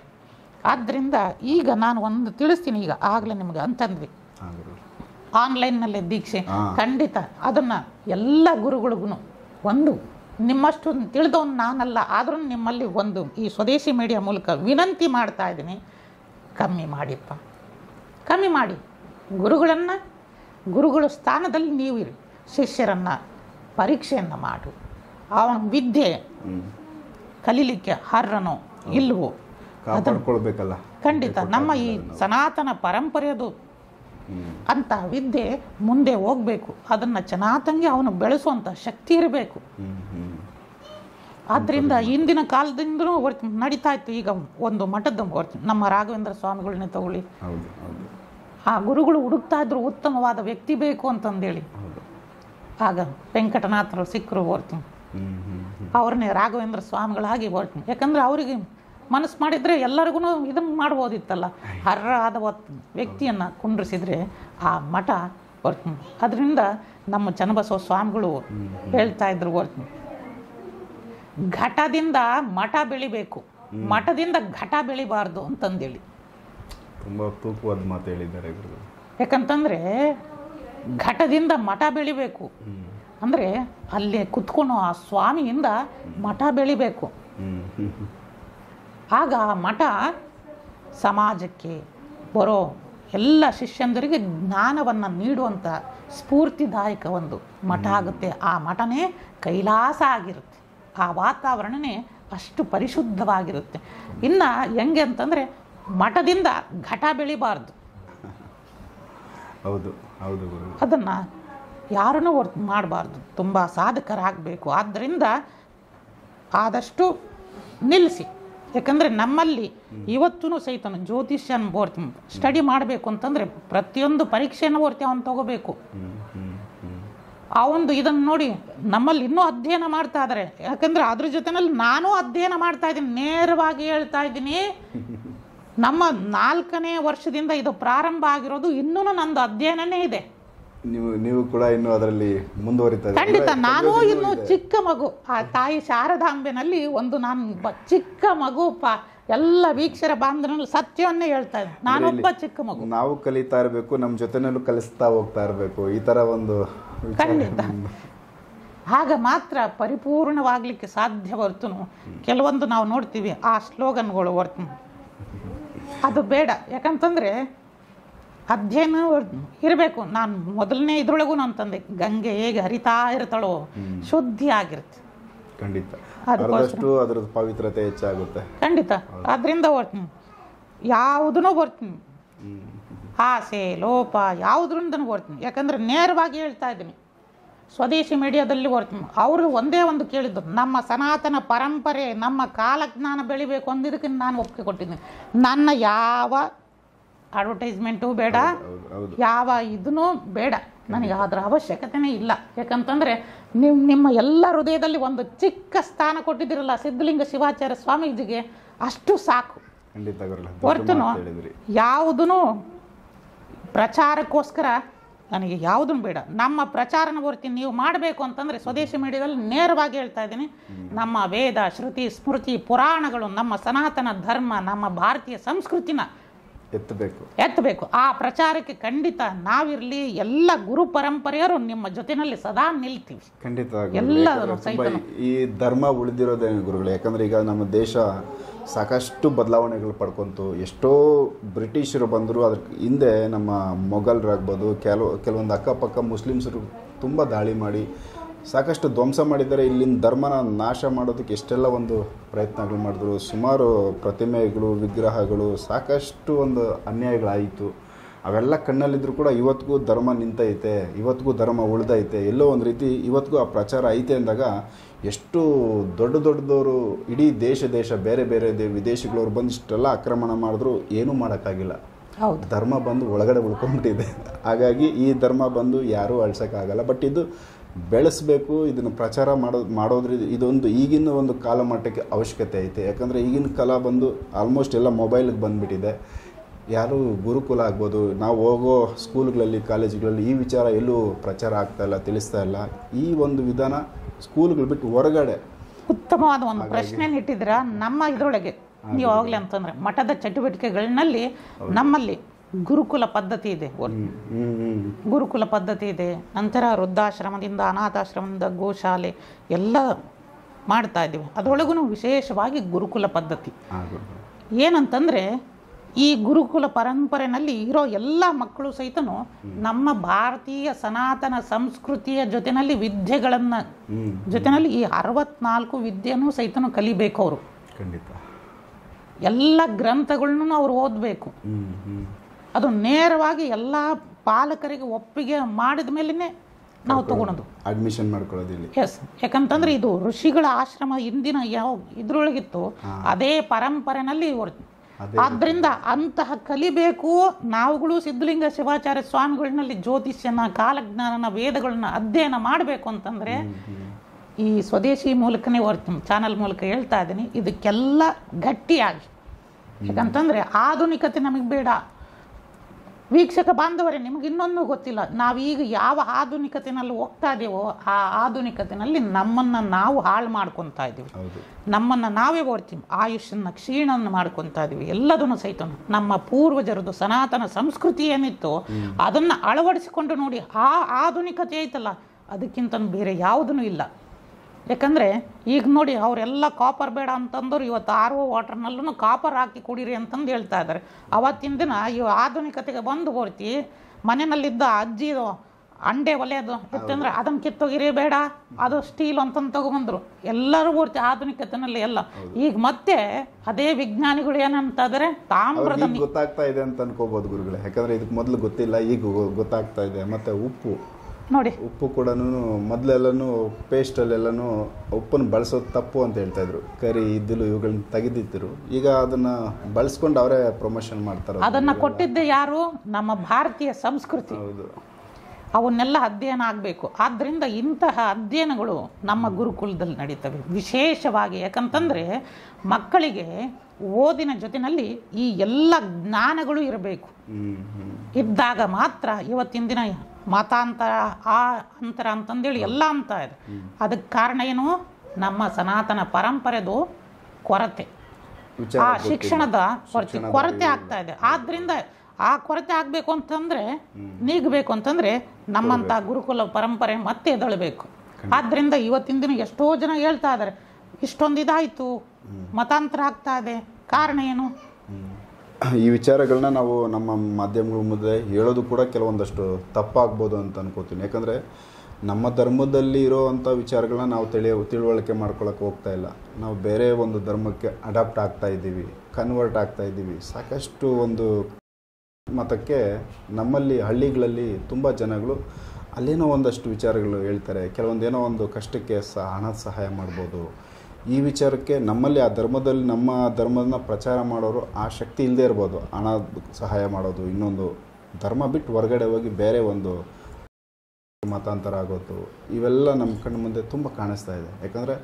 ಆದ್ದರಿಂದ ಈಗ ನಾನು ಒಂದು ತಿಳಿಸ್ತೀನಿ. ಈಗ ಆಗಲೇ ನಿಮಗೆ ಅಂತಂದ್ವಿ ಆನ್ಲೈನ್ನಲ್ಲೇ ದೀಕ್ಷೆ ಖಂಡಿತ ಅದನ್ನು ಎಲ್ಲ ಗುರುಗಳಿಗೂ ಒಂದು ನಿಮ್ಮಷ್ಟು ತಿಳಿದವನು ನಾನಲ್ಲ, ಆದರೂ ನಿಮ್ಮಲ್ಲಿ ಒಂದು ಈ ಸ್ವದೇಶಿ ಮೀಡಿಯಾ ಮೂಲಕ ವಿನಂತಿ ಮಾಡ್ತಾ ಇದ್ದೀನಿ, ಕಮ್ಮಿ ಮಾಡಿಪ್ಪ, ಕಮ್ಮಿ ಮಾಡಿ. ಗುರುಗಳನ್ನು ಗುರುಗಳ ಸ್ಥಾನದಲ್ಲಿ ನೀವು ಇರಿ, ಶಿಷ್ಯರನ್ನು ಪರೀಕ್ಷೆಯನ್ನು ಮಾಡು. ಅವನ ವಿದ್ಯೆ ಕಲೀಲಿಕ್ಕೆ ಹರ್ರನೋ ಇಲ್ವೋ ಅದನ್ನು ಖಂಡಿತ ನಮ್ಮ ಈ ಸನಾತನ ಪರಂಪರೆಯದು ಅಂತ ವಿದ್ಯೆ ಮುಂದೆ ಹೋಗ್ಬೇಕು. ಅದನ್ನು ಚೆನ್ನಾಗಿ ಅವನು ಬೆಳೆಸುವಂಥ ಶಕ್ತಿ ಇರಬೇಕು. ಆದ್ದರಿಂದ ಹಿಂದಿನ ಕಾಲದಿಂದಲೂ ನಡೀತಾ ಇತ್ತು. ಈಗ ಒಂದು ಮಠದ ನಮ್ಮ ರಾಘವೇಂದ್ರ ಸ್ವಾಮಿಗಳನ್ನೇ ತಗೊಳ್ಳಿ, ಆ ಗುರುಗಳು ಹುಡುಕ್ತಾ ಇದ್ರು ಉತ್ತಮವಾದ ವ್ಯಕ್ತಿ ಬೇಕು ಅಂತಂದೇಳಿ. ಆಗ ವೆಂಕಟನಾಥರು ಸಿಕ್ಕರು ಓರ್ತೀನಿ, ಅವ್ರನ್ನೇ ರಾಘವೇಂದ್ರ ಸ್ವಾಮಿಗಳಾಗಿ ಓರ್ತೀನಿ. ಯಾಕಂದರೆ ಅವರಿಗೆ ಮನಸ್ಸು ಮಾಡಿದರೆ ಎಲ್ಲರಿಗೂ ಇದನ್ನು ಮಾಡ್ಬೋದಿತ್ತಲ್ಲ. ಅರ್ಹರಾದ ವ್ಯಕ್ತಿಯನ್ನು ಕುಂಡ್ರಿಸಿದರೆ ಆ ಮಠ ಓರ್ತೀನಿ. ಅದರಿಂದ ನಮ್ಮ ಚನ್ನಬಸವ ಸ್ವಾಮಿಗಳು ಹೇಳ್ತಾ ಇದ್ರು ಓರ್ತೀನಿ, ಘಟದಿಂದ ಮಠ ಬೆಳಿಬೇಕು, ಮಠದಿಂದ ಘಟ ಬೆಳಿಬಾರ್ದು ಅಂತಂದೇಳಿ ತುಂಬ ತೂಕವಾದ ಮಾತು ಹೇಳಿದ್ದಾರೆ. ಯಾಕಂತಂದರೆ ಘಟದಿಂದ ಮಠ ಬೆಳಿಬೇಕು ಅಂದರೆ ಅಲ್ಲೇ ಕುತ್ಕೊಂಡು ಆ ಸ್ವಾಮಿಯಿಂದ ಮಠ ಬೆಳಿಬೇಕು. ಆಗ ಆ ಮಠ ಸಮಾಜಕ್ಕೆ ಬರೋ ಎಲ್ಲ ಶಿಷ್ಯಂದರಿಗೆ ಜ್ಞಾನವನ್ನು ನೀಡುವಂಥ ಸ್ಫೂರ್ತಿದಾಯಕ ಒಂದು ಮಠ ಆಗುತ್ತೆ. ಆ ಮಠನೇ ಕೈಲಾಸ ಆಗಿರುತ್ತೆ, ಆ ವಾತಾವರಣನೇ ಅಷ್ಟು ಪರಿಶುದ್ಧವಾಗಿರುತ್ತೆ. ಇನ್ನು ಹೆಂಗೆ ಅಂತಂದರೆ ಮಠದಿಂದ ಘಟ ಬೆಳಿಬಾರ್ದು. ಹೌದು ಹೌದು, ಅದನ್ನು ಯಾರನ್ನೂ ಮಾಡಬಾರ್ದು. ತುಂಬ ಸಾಧಕರಾಗಬೇಕು. ಆದ್ದರಿಂದ ಆದಷ್ಟು ನಿಲ್ಲಿಸಿ. ಯಾಕಂದರೆ ನಮ್ಮಲ್ಲಿ ಇವತ್ತೂ ಸಹಿತ ಜ್ಯೋತಿಷ್ಯನ ಓರ್ತೀನಿ ಸ್ಟಡಿ ಮಾಡಬೇಕು ಅಂತಂದರೆ ಪ್ರತಿಯೊಂದು ಪರೀಕ್ಷೆಯನ್ನು ಓರ್ತಿ ಅವನು ತಗೋಬೇಕು. ಆ ಒಂದು ಇದನ್ನು ನೋಡಿ ನಮ್ಮಲ್ಲಿ ಇನ್ನೂ ಅಧ್ಯಯನ ಮಾಡ್ತಾ ಇದ್ದಾರೆ. ಯಾಕಂದರೆ ಅದ್ರ ಜೊತೆನಲ್ಲಿ ನಾನೂ ಅಧ್ಯಯನ ಮಾಡ್ತಾ ಇದ್ದೀನಿ. ನೇರವಾಗಿ ಹೇಳ್ತಾ ಇದ್ದೀನಿ, ನಮ್ಮ 4ನೇ ವರ್ಷದಿಂದ ಇದು ಪ್ರಾರಂಭ ಆಗಿರೋದು. ಇನ್ನೂ ನಂದು ಅಧ್ಯಯನನೇ ಇದೆ. ನೀವು ಕೂಡ ಇನ್ನೂ ಅದರಲ್ಲಿ ಮುಂದುವರಿತಾ ಖಂಡಿತ. ನಾನು ಇನ್ನು ಚಿಕ್ಕ ಮಗು, ಆ ತಾಯಿ ಶಾರದಾಂಬೆನಲ್ಲಿ ಒಂದು ನಾನು ಚಿಕ್ಕ ಮಗು. ಎಲ್ಲ ವೀಕ್ಷರ ಬಾಂಧವರಲ್ಲಿ ಸತ್ಯವನ್ನೇ ಹೇಳ್ತಾ ಇದ್ದೆ, ನಾನೊಬ್ಬ ಚಿಕ್ಕ ಮಗು. ನಾವು ಕಲಿತಾ ಇರಬೇಕು, ನಮ್ಮ ಜೊತೆನಲ್ಲೂ ಕಲಿಸ್ತಾ ಹೋಗ್ತಾ ಇರಬೇಕು. ಈ ಥರ ಒಂದು ಖಂಡಿತ ಆಗ ಮಾತ್ರ ಪರಿಪೂರ್ಣವಾಗಲಿಕ್ಕೆ ಸಾಧ್ಯ. ಹೊರತುನು ಕೆಲವೊಂದು ನಾವು ನೋಡ್ತೀವಿ ಆ ಸ್ಲೋಗನ್ಗಳು ಹೊರತು ಅದು ಬೇಡ. ಯಾಕಂತಂದರೆ ಅಧ್ಯಯನ ಇರಬೇಕು. ನಾನು ಮೊದಲನೇ ಇದರೊಳಗೂ ನಾನು ತಂದೆ, ಗಂಗೆ ಹೇಗೆ ಹರಿತಾ ಇರ್ತಾಳೋ ಶುದ್ಧಿ ಆಗಿರುತ್ತೆ ಖಂಡಿತ, ಅದರ ಪವಿತ್ರತೆ ಹೆಚ್ಚಾಗುತ್ತೆ ಖಂಡಿತ. ಅದರಿಂದ ಬರ್ತೀನಿ ಯಾವುದನ್ನೂ ಬರ್ತೀನಿ, ಆಸೆ ಲೋಪ ಯಾವುದ್ರಿಂದ ಬರ್ತೀನಿ. ಯಾಕಂದರೆ ನೇರವಾಗಿ ಹೇಳ್ತಾ ಇದ್ದೀನಿ, ಸ್ವದೇಶಿ ಮೀಡಿಯಾದಲ್ಲಿ ಅವರು ಒಂದೇ ಒಂದು ಕೇಳಿದ್ದು ನಮ್ಮ ಸನಾತನ ಪರಂಪರೆ ನಮ್ಮ ಕಾಲಜ್ಞಾನ ಬೆಳಿಬೇಕು ಅಂದಿದ್ದಕ್ಕೆ ನಾನು ಒಪ್ಪಿಗೆ ಕೊಟ್ಟಿದ್ದೀನಿ. ನನ್ನ ಯಾವ ಅಡ್ವರ್ಟೈಸ್ಮೆಂಟು ಬೇಡ, ಯಾವ ಇದನ್ನೂ ಬೇಡ, ನನಗೆ ಅದರ ಅವಶ್ಯಕತೆನೇ ಇಲ್ಲ. ಯಾಕಂತಂದರೆ ನಿಮ್ಮ ಎಲ್ಲ ಹೃದಯದಲ್ಲಿ ಒಂದು ಚಿಕ್ಕ ಸ್ಥಾನ ಕೊಟ್ಟಿದ್ದೀರಲ್ಲ ಸಿದ್ಧಲಿಂಗ ಶಿವಾಚಾರ್ಯ ಸ್ವಾಮೀಜಿಗೆ, ಅಷ್ಟು ಸಾಕು. ಹೊರತುನು ಯಾವುದೂ ಪ್ರಚಾರಕ್ಕೋಸ್ಕರ ನನಗೆ ಯಾವುದೂ ಬೇಡ. ನಮ್ಮ ಪ್ರಚಾರನ ಹೊರತು ನೀವು ಮಾಡಬೇಕು ಅಂತಂದರೆ ಸ್ವದೇಶಿ ಮೀಡಿಯಾದಲ್ಲಿ ನೇರವಾಗಿ ಹೇಳ್ತಾ ಇದ್ದೀನಿ, ನಮ್ಮ ವೇದ ಶ್ರುತಿ ಸ್ಮೃತಿ ಪುರಾಣಗಳು ನಮ್ಮ ಸನಾತನ ಧರ್ಮ ನಮ್ಮ ಭಾರತೀಯ ಸಂಸ್ಕೃತಿನ ಎತ್ತಬೇಕು. ಆ ಪ್ರಚಾರಕ್ಕೆ ಖಂಡಿತ ನಾವಿರಲಿ, ಎಲ್ಲ ಗುರು ಪರಂಪರೆಯರು ನಿಮ್ಮ ಜೊತೆಯಲ್ಲಿ ಸದಾ ನಿಲ್ತೀವಿ. ಖಂಡಿತ ಎಲ್ಲರೂ ಈ ಧರ್ಮ ಉಳಿದಿರೋದೇ ಗುರುಗಳು. ಯಾಕಂದ್ರೆ ಈಗ ನಮ್ಮ ದೇಶ ಸಾಕಷ್ಟು ಬದಲಾವಣೆಗಳು ಪಡ್ಕೊಂತು. ಎಷ್ಟೋ ಬ್ರಿಟಿಷರು ಬಂದರು, ಅದ್ರ ಹಿಂದೆ ನಮ್ಮ ಮೊಘಲರಾಗ್ಬೋದು, ಕೆಲವೊಂದು ಅಕ್ಕಪಕ್ಕ ಮುಸ್ಲಿಮ್ಸರು ತುಂಬ ದಾಳಿ ಮಾಡಿ ಸಾಕಷ್ಟು ಧ್ವಂಸ ಮಾಡಿದ್ದಾರೆ. ಇಲ್ಲಿನ ಧರ್ಮನ ನಾಶ ಮಾಡೋದಕ್ಕೆ ಎಷ್ಟೆಲ್ಲ ಒಂದು ಪ್ರಯತ್ನಗಳು ಮಾಡಿದ್ರು, ಸುಮಾರು ಪ್ರತಿಮೆಗಳು ವಿಗ್ರಹಗಳು ಸಾಕಷ್ಟು ಒಂದು ಅನ್ಯಾಯಗಳಾಯಿತು. ಅವೆಲ್ಲ ಕಣ್ಣಲ್ಲಿದ್ದರೂ ಕೂಡ ಇವತ್ತಿಗೂ ಧರ್ಮ ನಿಂತೈತೆ, ಇವತ್ತಿಗೂ ಧರ್ಮ ಉಳಿದೈತೆ, ಎಲ್ಲೋ ಒಂದು ರೀತಿ ಇವತ್ತಿಗೂ ಆ ಪ್ರಚಾರ ಐತೆ ಅಂದಾಗ ಎಷ್ಟು ದೊಡ್ಡದವರು ಇಡೀ ದೇಶ ಬೇರೆ ಬೇರೆ ವಿದೇಶಗಳವ್ರು ಬಂದು ಇಷ್ಟೆಲ್ಲ ಆಕ್ರಮಣ ಮಾಡಿದ್ರು, ಏನೂ ಮಾಡೋಕ್ಕಾಗಿಲ್ಲ. ಹೌದು, ಧರ್ಮ ಬಂದು ಒಳಗಡೆ ಉಳ್ಕೊಂಡ್ಬಿಟ್ಟಿದೆ. ಹಾಗಾಗಿ ಈ ಧರ್ಮ ಬಂದು ಯಾರೂ ಅಳಿಸೋಕ್ಕಾಗಲ್ಲ. ಬಟ್ ಇದು ಬೆಳೆಸಬೇಕು, ಇದನ್ನು ಪ್ರಚಾರ ಮಾಡೋದ್ರಿಂದ ಇದೊಂದು ಈಗಿನ ಒಂದು ಕಾಲಮಟ್ಟಕ್ಕೆ ಅವಶ್ಯಕತೆ ಐತೆ. ಯಾಕಂದರೆ ಈಗಿನ ಕಾಲ ಬಂದು ಆಲ್ಮೋಸ್ಟ್ ಎಲ್ಲ ಮೊಬೈಲಿಗೆ ಬಂದುಬಿಟ್ಟಿದೆ. ಯಾರು ಗುರುಕುಲ ಆಗ್ಬೋದು, ನಾವು ಹೋಗೋ ಸ್ಕೂಲ್ಗಳಲ್ಲಿ ಕಾಲೇಜುಗಳಲ್ಲಿ ಈ ವಿಚಾರ ಎಲ್ಲೂ ಪ್ರಚಾರ ಆಗ್ತಾಯಿಲ್ಲ, ತಿಳಿಸ್ತಾ ಇಲ್ಲ. ಈ ಒಂದು ವಿಧಾನ ಸ್ಕೂಲ್ಗಳು ಬಿಟ್ಟು ಹೊರಗಡೆ. ಉತ್ತಮವಾದ ಒಂದು ಪ್ರಶ್ನೆ ಇಟ್ಟಿದ್ದೀರಾ. ನಮ್ಮ ಇದರೊಳಗೆ ನೀವು ಆಗಲಿ ಅಂತಂದರೆ ಮಠದ ಚಟುವಟಿಕೆಗಳಲ್ಲಿ ನಮ್ಮಲ್ಲಿ ಗುರುಕುಲ ಪದ್ಧತಿ ಇದೆ, ನಂತರ ವೃದ್ಧಾಶ್ರಮದಿಂದ ಅನಾಥಾಶ್ರಮದಿಂದ ಗೋಶಾಲೆ ಎಲ್ಲ ಮಾಡ್ತಾ ಇದ್ದೀವಿ. ಅದರೊಳಗೂ ವಿಶೇಷವಾಗಿ ಗುರುಕುಲ ಪದ್ಧತಿ ಏನಂತಂದರೆ ಈ ಗುರುಕುಲ ಪರಂಪರೆಯಲ್ಲಿ ಇರೋ ಎಲ್ಲ ಮಕ್ಕಳು ಸಹಿತ ನಮ್ಮ ಭಾರತೀಯ ಸನಾತನ ಸಂಸ್ಕೃತಿಯ ಜೊತೆಯಲ್ಲಿ ವಿದ್ಯೆಗಳನ್ನು ಜೊತೆಯಲ್ಲಿ ಈ 64 ವಿದ್ಯೆಯೂ ಸಹಿತ ಕಲಿಬೇಕು. ಅವರು ಎಲ್ಲ ಗ್ರಂಥಗಳನ್ನೂ ಅವರು ಓದಬೇಕು. ಅದು ನೇರವಾಗಿ ಎಲ್ಲ ಪಾಲಕರಿಗೆ ಒಪ್ಪಿಗೆ ಮಾಡಿದ ಮೇಲೇ ನಾವು ತಗೊಳೋದು, ಅಡ್ಮಿಷನ್ ಮಾಡ್ಕೊಳ್ಳೋದು ಇಲ್ಲಿ. ಎಸ್, ಯಾಕಂತಂದ್ರೆ ಇದು ಋಷಿಗಳ ಆಶ್ರಮ ಹಿಂದಿನ ಯಾವ ಇದರೊಳಗಿತ್ತು ಅದೇ ಪರಂಪರೆಯಲ್ಲಿ. ಆದ್ದರಿಂದ ಅಂತಹ ಕಲಿಬೇಕು. ನಾವುಗಳು ಸಿದ್ಧಲಿಂಗ ಶಿವಾಚಾರ್ಯ ಸ್ವಾಮಿಗಳಲ್ಲಿ ಜ್ಯೋತಿಷ್ಯನ ಕಾಲಜ್ಞಾನನ ವೇದಗಳನ್ನ ಅಧ್ಯಯನ ಮಾಡಬೇಕು ಅಂತಂದರೆ ಈ ಸ್ವದೇಶಿ ಮೂಲಕನೇ ಚಾನಲ್ ಮೂಲಕ ಹೇಳ್ತಾ ಇದ್ದೀನಿ. ಇದಕ್ಕೆಲ್ಲ ಗಟ್ಟಿಯಾಗಿ, ಯಾಕಂತಂದರೆ ಆಧುನಿಕತೆ ನಮಗೆ ಬೇಡ. ವೀಕ್ಷಕ ಬಾಂಧವರೇ, ನಿಮ್ಗೆ ಇನ್ನೊಂದು ಗೊತ್ತಿಲ್ಲ, ನಾವೀಗ ಯಾವ ಆಧುನಿಕತೆಯಲ್ಲಿ ಹೋಗ್ತಾ ಇದ್ದೀವೋ ಆ ಆಧುನಿಕತೆಯಲ್ಲಿ ನಮ್ಮನ್ನು ನಾವು ಹಾಳು ಮಾಡ್ಕೊತಾ ಇದ್ದೀವಿ. ನಮ್ಮನ್ನು ನಾವೇ ಓಡ್ತೀವಿ, ಆಯುಷ್ಯನ ಕ್ಷೀಣನ ಮಾಡ್ಕೊತಾ ಇದ್ದೀವಿ. ಎಲ್ಲದನ್ನು ಸಹಿತ ನಮ್ಮ ಪೂರ್ವಜರದ್ದು ಸನಾತನ ಸಂಸ್ಕೃತಿ ಏನಿತ್ತು ಅದನ್ನು ಅಳವಡಿಸಿಕೊಂಡು ನೋಡಿ, ಆ ಆಧುನಿಕತೆ ಐತಲ್ಲ ಅದಕ್ಕಿಂತ ಬೇರೆ ಯಾವುದೂ ಇಲ್ಲ. ಯಾಕಂದರೆ ಈಗ ನೋಡಿ, ಅವರೆಲ್ಲ ಕಾಪರ್ ಬೇಡ ಅಂತಂದವ್ರು ಇವತ್ತು ಆರ್ ಒ ವಾಟರ್ನಲ್ಲೂ ಕಾಪರ್ ಹಾಕಿ ಕುಡೀರಿ ಅಂತಂದು ಹೇಳ್ತಾ ಇದ್ದಾರೆ. ಅವತ್ತಿನ ದಿನ ಇವು ಆಧುನಿಕತೆಗೆ ಬಂದು ಹೊರ್ತಿ ಮನೆಯಲ್ಲಿದ್ದ ಅಜ್ಜಿ ಅಂಡೆ ಒಲೆಯೋದು ಇತ್ತಂದರೆ ಅದನ್ನು ಕಿತ್ತೋಗಿರಿ ಬೇಡ, ಅದು ಸ್ಟೀಲ್ ಅಂತಂದು ತೊಗೊಂಬಂದರು. ಎಲ್ಲರೂ ಹೊರ್ತಿ ಆಧುನಿಕತೆಯಲ್ಲಿ ಎಲ್ಲ. ಈಗ ಮತ್ತೆ ಅದೇ ವಿಜ್ಞಾನಿಗಳು ಏನಂತಾದರೆ ತಾಮ್ರದ ಗೊತ್ತಾಗ್ತಾ ಇದೆ ಅಂತ ಅನ್ಕೋಬೋದು ಗುರುಗಳೇ. ಯಾಕಂದರೆ ಇದಕ್ಕೆ ಮೊದಲು ಗೊತ್ತಿಲ್ಲ, ಈಗ ಗೊತ್ತಾಗ್ತಾ ಇದೆ. ಮತ್ತು ಉಪ್ಪು ನೋಡಿ, ಉಪ್ಪು ಕೂಡ ಮೊದಲೆಲ್ಲೂ ಪೇಸ್ಟಲ್ಲೆಲ್ಲೂ ಉಪ್ಪನ್ನು ಬಳಸೋದು ತಪ್ಪು ಅಂತ ಹೇಳ್ತಾಯಿದ್ರು. ಕರಿ ಇದ್ದಿಲು ಇವುಗಳನ್ನ ತೆಗೆದಿದ್ದರು. ಈಗ ಅದನ್ನು ಬಳಸ್ಕೊಂಡು ಅವರೇ ಪ್ರಮೋಷನ್ ಮಾಡ್ತಾರೆ. ಅದನ್ನು ಕೊಟ್ಟಿದ್ದೆ ಯಾರು? ನಮ್ಮ ಭಾರತೀಯ ಸಂಸ್ಕೃತಿ. ಹೌದು, ಅವನ್ನೆಲ್ಲ ಅಧ್ಯಯನ ಆಗಬೇಕು. ಆದ್ದರಿಂದ ಇಂತಹ ಅಧ್ಯಯನಗಳು ನಮ್ಮ ಗುರುಕುಲದಲ್ಲಿ ನಡೀತವೆ ವಿಶೇಷವಾಗಿ. ಯಾಕಂತಂದರೆ ಮಕ್ಕಳಿಗೆ ಓದಿನ ಜೊತೆಯಲ್ಲಿ ಈ ಎಲ್ಲ ಜ್ಞಾನಗಳು ಇರಬೇಕು. ಇದ್ದಾಗ ಮಾತ್ರ ಇವತ್ತಿನ ದಿನ ಮತಾಂತರ ಆ ಅಂತರ ಅಂತಂದೇಳಿ ಎಲ್ಲ ಅಂತ ಇದೆ. ಅದಕ್ಕೆ ಕಾರಣ ಏನು? ನಮ್ಮ ಸನಾತನ ಪರಂಪರೆದು ಕೊರತೆ, ಆ ಶಿಕ್ಷಣದ ಕೊರತೆ ಆಗ್ತಾ ಇದೆ. ಆದ್ದರಿಂದ ಆ ಕೊರತೆ ಆಗಬೇಕು ಅಂತಂದರೆ, ನೀಗಬೇಕು ಅಂತಂದರೆ ನಮ್ಮಂಥ ಗುರುಕುಲ ಪರಂಪರೆ ಮತ್ತೆ ಎದಳಬೇಕು. ಆದ್ದರಿಂದ ಇವತ್ತಿನ ದಿನ ಎಷ್ಟೋ ಜನ ಹೇಳ್ತಾ ಇದ್ದಾರೆ ಇಷ್ಟೊಂದು ಇದಾಯಿತು, ಮತಾಂತರ ಆಗ್ತಾ ಇದೆ, ಕಾರಣ ಏನು? ಈ ವಿಚಾರಗಳನ್ನ ನಾವು ನಮ್ಮ ಮಾಧ್ಯಮಗಳ ಮುಂದೆ ಹೇಳೋದು ಕೂಡ ಕೆಲವೊಂದಷ್ಟು ತಪ್ಪಾಗ್ಬೋದು ಅಂತ ಅನ್ಕೋತೀನಿ. ಯಾಕಂದರೆ ನಮ್ಮ ಧರ್ಮದಲ್ಲಿ ಇರೋವಂಥ ವಿಚಾರಗಳನ್ನ ನಾವು ತಿಳುವಳಿಕೆ ಮಾಡ್ಕೊಳ್ಳೋಕೆ ಹೋಗ್ತಾ ಇಲ್ಲ. ನಾವು ಬೇರೆ ಒಂದು ಧರ್ಮಕ್ಕೆ ಅಡಾಪ್ಟ್ ಆಗ್ತಾ ಇದ್ದೀವಿ, ಕನ್ವರ್ಟ್ ಆಗ್ತಾ ಇದ್ದೀವಿ. ಸಾಕಷ್ಟು ಒಂದು ಮತಕ್ಕೆ ನಮ್ಮಲ್ಲಿ ಹಳ್ಳಿಗಳಲ್ಲಿ ತುಂಬ ಜನಗಳು ಅಲ್ಲೇನೋ ಒಂದಷ್ಟು ವಿಚಾರಗಳು ಹೇಳ್ತಾರೆ, ಕೆಲವೊಂದೇನೋ ಒಂದು ಕಷ್ಟಕ್ಕೆ ಹಣ ಸಹಾಯ ಮಾಡಬಹುದು. ಈ ವಿಚಾರಕ್ಕೆ ನಮ್ಮಲ್ಲಿ ಆ ಧರ್ಮದಲ್ಲಿ ನಮ್ಮ ಧರ್ಮವನ್ನು ಪ್ರಚಾರ ಮಾಡೋರು ಆ ಶಕ್ತಿ ಇಲ್ಲದೆ ಇರಬಹುದು, ಹಣ ಸಹಾಯ ಮಾಡೋದು, ಇನ್ನೊಂದು ಧರ್ಮ ಬಿಟ್ಟು ಹೊರಗಡೆ ಹೋಗಿ ಬೇರೆ ಒಂದು ಮತಾಂತರ ಆಗೋದು, ಇವೆಲ್ಲ ನಮ್ಮ ಕಣ್ಣ ಮುಂದೆ ತುಂಬ ಕಾಣಿಸ್ತಾ ಇದೆ. ಯಾಕಂದರೆ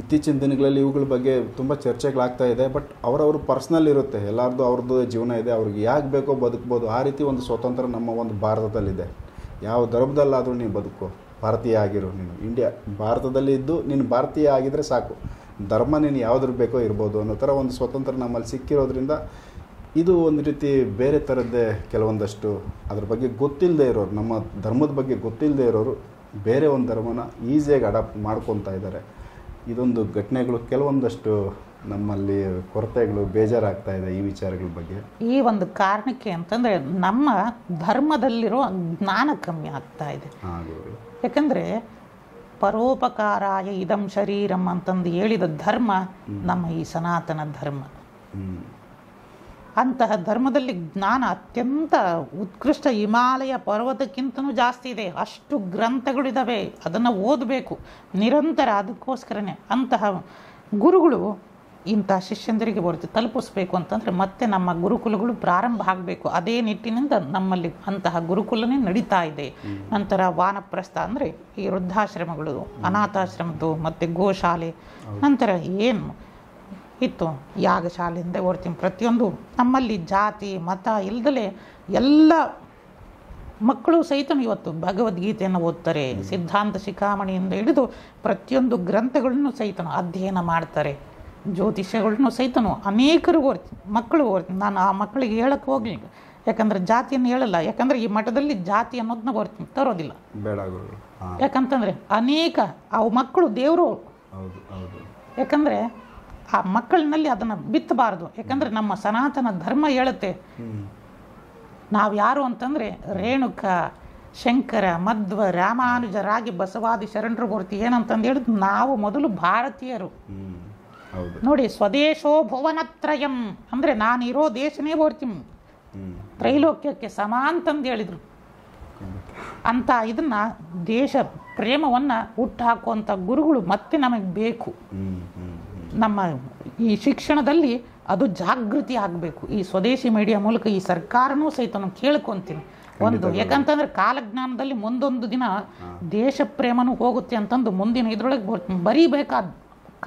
ಇತ್ತೀಚಿನ ದಿನಗಳಲ್ಲಿ ಇವುಗಳ ಬಗ್ಗೆ ತುಂಬ ಚರ್ಚೆಗಳಾಗ್ತಾ ಇದೆ. ಬಟ್ ಅವರವರು ಪರ್ಸ್ನಲ್ ಇರುತ್ತೆ, ಎಲ್ಲರದ್ದು ಅವ್ರದ್ದು ಜೀವನ ಇದೆ, ಅವ್ರಿಗೆ ಯಾಕೆ ಬೇಕೋ ಬದುಕ್ಬೋದು. ಆ ರೀತಿ ಒಂದು ಸ್ವತಂತ್ರ ನಮ್ಮ ಒಂದು ಭಾರತದಲ್ಲಿದೆ. ಯಾವ ಧರ್ಮದಲ್ಲಾದರೂ ನೀನು ಬದುಕು, ಭಾರತೀಯ ಆಗಿರು, ನೀನು ಇಂಡಿಯಾ ಭಾರತದಲ್ಲಿ ಇದ್ದು ನೀನು ಭಾರತೀಯ ಆಗಿದರೆ ಸಾಕು, ಧರ್ಮ ನೀನು ಯಾವುದ್ರ ಬೇಕೋ ಇರ್ಬೋದು ಅನ್ನೋ ಥರ ಒಂದು ಸ್ವತಂತ್ರ ನಮ್ಮಲ್ಲಿ ಸಿಕ್ಕಿರೋದ್ರಿಂದ ಇದು ಒಂದು ರೀತಿ ಬೇರೆ ಥರದ್ದೇ. ಕೆಲವೊಂದಷ್ಟು ಅದ್ರ ಬಗ್ಗೆ ಗೊತ್ತಿಲ್ಲದೆ ಇರೋರು, ನಮ್ಮ ಧರ್ಮದ ಬಗ್ಗೆ ಗೊತ್ತಿಲ್ಲದೆ ಇರೋರು ಬೇರೆ ಒಂದು ಧರ್ಮನ ಈಸಿಯಾಗಿ ಅಡಾಪ್ಟ್ ಮಾಡ್ಕೊತಾ ಇದ್ದಾರೆ. ಇದೊಂದು ಘಟನೆಗಳು, ಕೆಲವೊಂದಷ್ಟು ನಮ್ಮಲ್ಲಿ ಕೊರತೆಗಳು, ಬೇಜಾರಾಗ್ತಾ ಇದೆ ಈ ವಿಚಾರಗಳ ಬಗ್ಗೆ. ಈ ಒಂದು ಕಾರಣಕ್ಕೆ ಅಂತಂದರೆ ನಮ್ಮ ಧರ್ಮದಲ್ಲಿರೋ ಜ್ಞಾನ ಕಮ್ಮಿ ಆಗ್ತಾ ಇದೆ. ಯಾಕಂದರೆ ಪರೋಪಕಾರಾಯ ಇದಂ ಶರೀರಂ ಅಂತಂದು ಹೇಳಿದ ಧರ್ಮ ನಮ್ಮ ಈ ಸನಾತನ ಧರ್ಮ. ಅಂತಹ ಧರ್ಮದಲ್ಲಿ ಜ್ಞಾನ ಅತ್ಯಂತ ಉತ್ಕೃಷ್ಟ, ಹಿಮಾಲಯ ಪರ್ವತಕ್ಕಿಂತನೂ ಜಾಸ್ತಿ ಇದೆ, ಅಷ್ಟು ಗ್ರಂಥಗಳಿದ್ದಾವೆ, ಅದನ್ನು ಓದಬೇಕು ನಿರಂತರ. ಅದಕ್ಕೋಸ್ಕರನೇ ಅಂತಹ ಗುರುಗಳು ಇಂಥ ಶಿಷ್ಯಂದರಿಗೆ ಬರುತ್ತೆ ತಲುಪಿಸ್ಬೇಕು ಅಂತಂದರೆ ಮತ್ತೆ ನಮ್ಮ ಗುರುಕುಲಗಳು ಪ್ರಾರಂಭ ಆಗಬೇಕು. ಅದೇ ನಿಟ್ಟಿನಿಂದ ನಮ್ಮಲ್ಲಿ ಅಂತಹ ಗುರುಕುಲನೇ ನಡೀತಾ ಇದೆ. ನಂತರ ವಾನಪ್ರಸ್ಥ ಅಂದರೆ ಈ ವೃದ್ಧಾಶ್ರಮಗಳು, ಅನಾಥಾಶ್ರಮದ್ದು, ಮತ್ತು ಗೋಶಾಲೆ, ನಂತರ ಏನು ಇತ್ತು ಯಾಗಶಾಲೆಯಿಂದ ಓಡ್ತೀನಿ. ಪ್ರತಿಯೊಂದು ನಮ್ಮಲ್ಲಿ ಜಾತಿ ಮತ ಇಲ್ಲದಲೇ ಎಲ್ಲ ಮಕ್ಕಳು ಸಹಿತ ಇವತ್ತು ಭಗವದ್ಗೀತೆಯನ್ನು ಓದ್ತಾರೆ, ಸಿದ್ಧಾಂತ ಶಿಖಾಮಣಿಯಿಂದ ಹಿಡಿದು ಪ್ರತಿಯೊಂದು ಗ್ರಂಥಗಳನ್ನು ಸಹಿತ ಅಧ್ಯಯನ ಮಾಡ್ತಾರೆ, ಜ್ಯೋತಿಷ್ಯಗಳನ್ನು ಸಹಿತ ಅನೇಕರು ಓಡ್ತೀನಿ, ಮಕ್ಕಳು ಓಡ್ತೀನಿ. ನಾನು ಆ ಮಕ್ಕಳಿಗೆ ಹೇಳಕ್ಕೆ ಹೋಗ್ಲಿಲ್ಲ, ಯಾಕಂದರೆ ಜಾತಿಯನ್ನು ಹೇಳಲ್ಲ, ಯಾಕಂದರೆ ಈ ಮಠದಲ್ಲಿ ಜಾತಿ ಅನ್ನೋದನ್ನ ಓಡ್ತೀನಿ ತರೋದಿಲ್ಲ. ಯಾಕಂತಂದರೆ ಅನೇಕ ಅವು ಮಕ್ಕಳು ದೇವರು, ಯಾಕಂದರೆ ಆ ಮಕ್ಕಳಿನಲ್ಲಿ ಅದನ್ನು ಬಿತ್ತಬಾರ್ದು. ಯಾಕಂದರೆ ನಮ್ಮ ಸನಾತನ ಧರ್ಮ ಹೇಳುತ್ತೆ ನಾವು ಯಾರು ಅಂತಂದರೆ ರೇಣುಕ, ಶಂಕರ, ಮಧ್ವ, ರಾಮಾನುಜ, ರಾಗಿ ಬಸವಾದಿ ಶರಣರು ಬರ್ತಿ ಏನಂತಂದು ಹೇಳಿದ್ರು, ನಾವು ಮೊದಲು ಭಾರತೀಯರು. ನೋಡಿ, ಸ್ವದೇಶೋ ಭುವನತ್ರಯಂ ಅಂದರೆ ನಾನಿರೋ ದೇಶನೇ ಬರ್ತೀನಿ, ತ್ರೈಲೋಕ್ಯಕ್ಕೆ ಸಮ ಅಂತಂದು ಹೇಳಿದರು. ಅಂತ ಇದನ್ನು ದೇಶ ಪ್ರೇಮವನ್ನು ಹುಟ್ಟುಹಾಕುವಂಥ ಗುರುಗಳು ಮತ್ತೆ ನಮಗೆ ಬೇಕು. ನಮ್ಮ ಈ ಶಿಕ್ಷಣದಲ್ಲಿ ಅದು ಜಾಗೃತಿ ಆಗಬೇಕು. ಈ ಸ್ವದೇಶಿ ಮೀಡಿಯಾ ಮೂಲಕ ಈ ಸರ್ಕಾರನೂ ಸಹಿತ ನಾನು ಕೇಳ್ಕೊತೀನಿ ಒಂದು, ಯಾಕಂತಂದ್ರೆ ಕಾಲಜ್ಞಾನದಲ್ಲಿ ಮುಂದೊಂದು ದಿನ ದೇಶ ಪ್ರೇಮನೂ ಹೋಗುತ್ತೆ ಅಂತಂದು ಮುಂದಿನ ಇದರೊಳಗೆ ಬರೀಬೇಕಾದ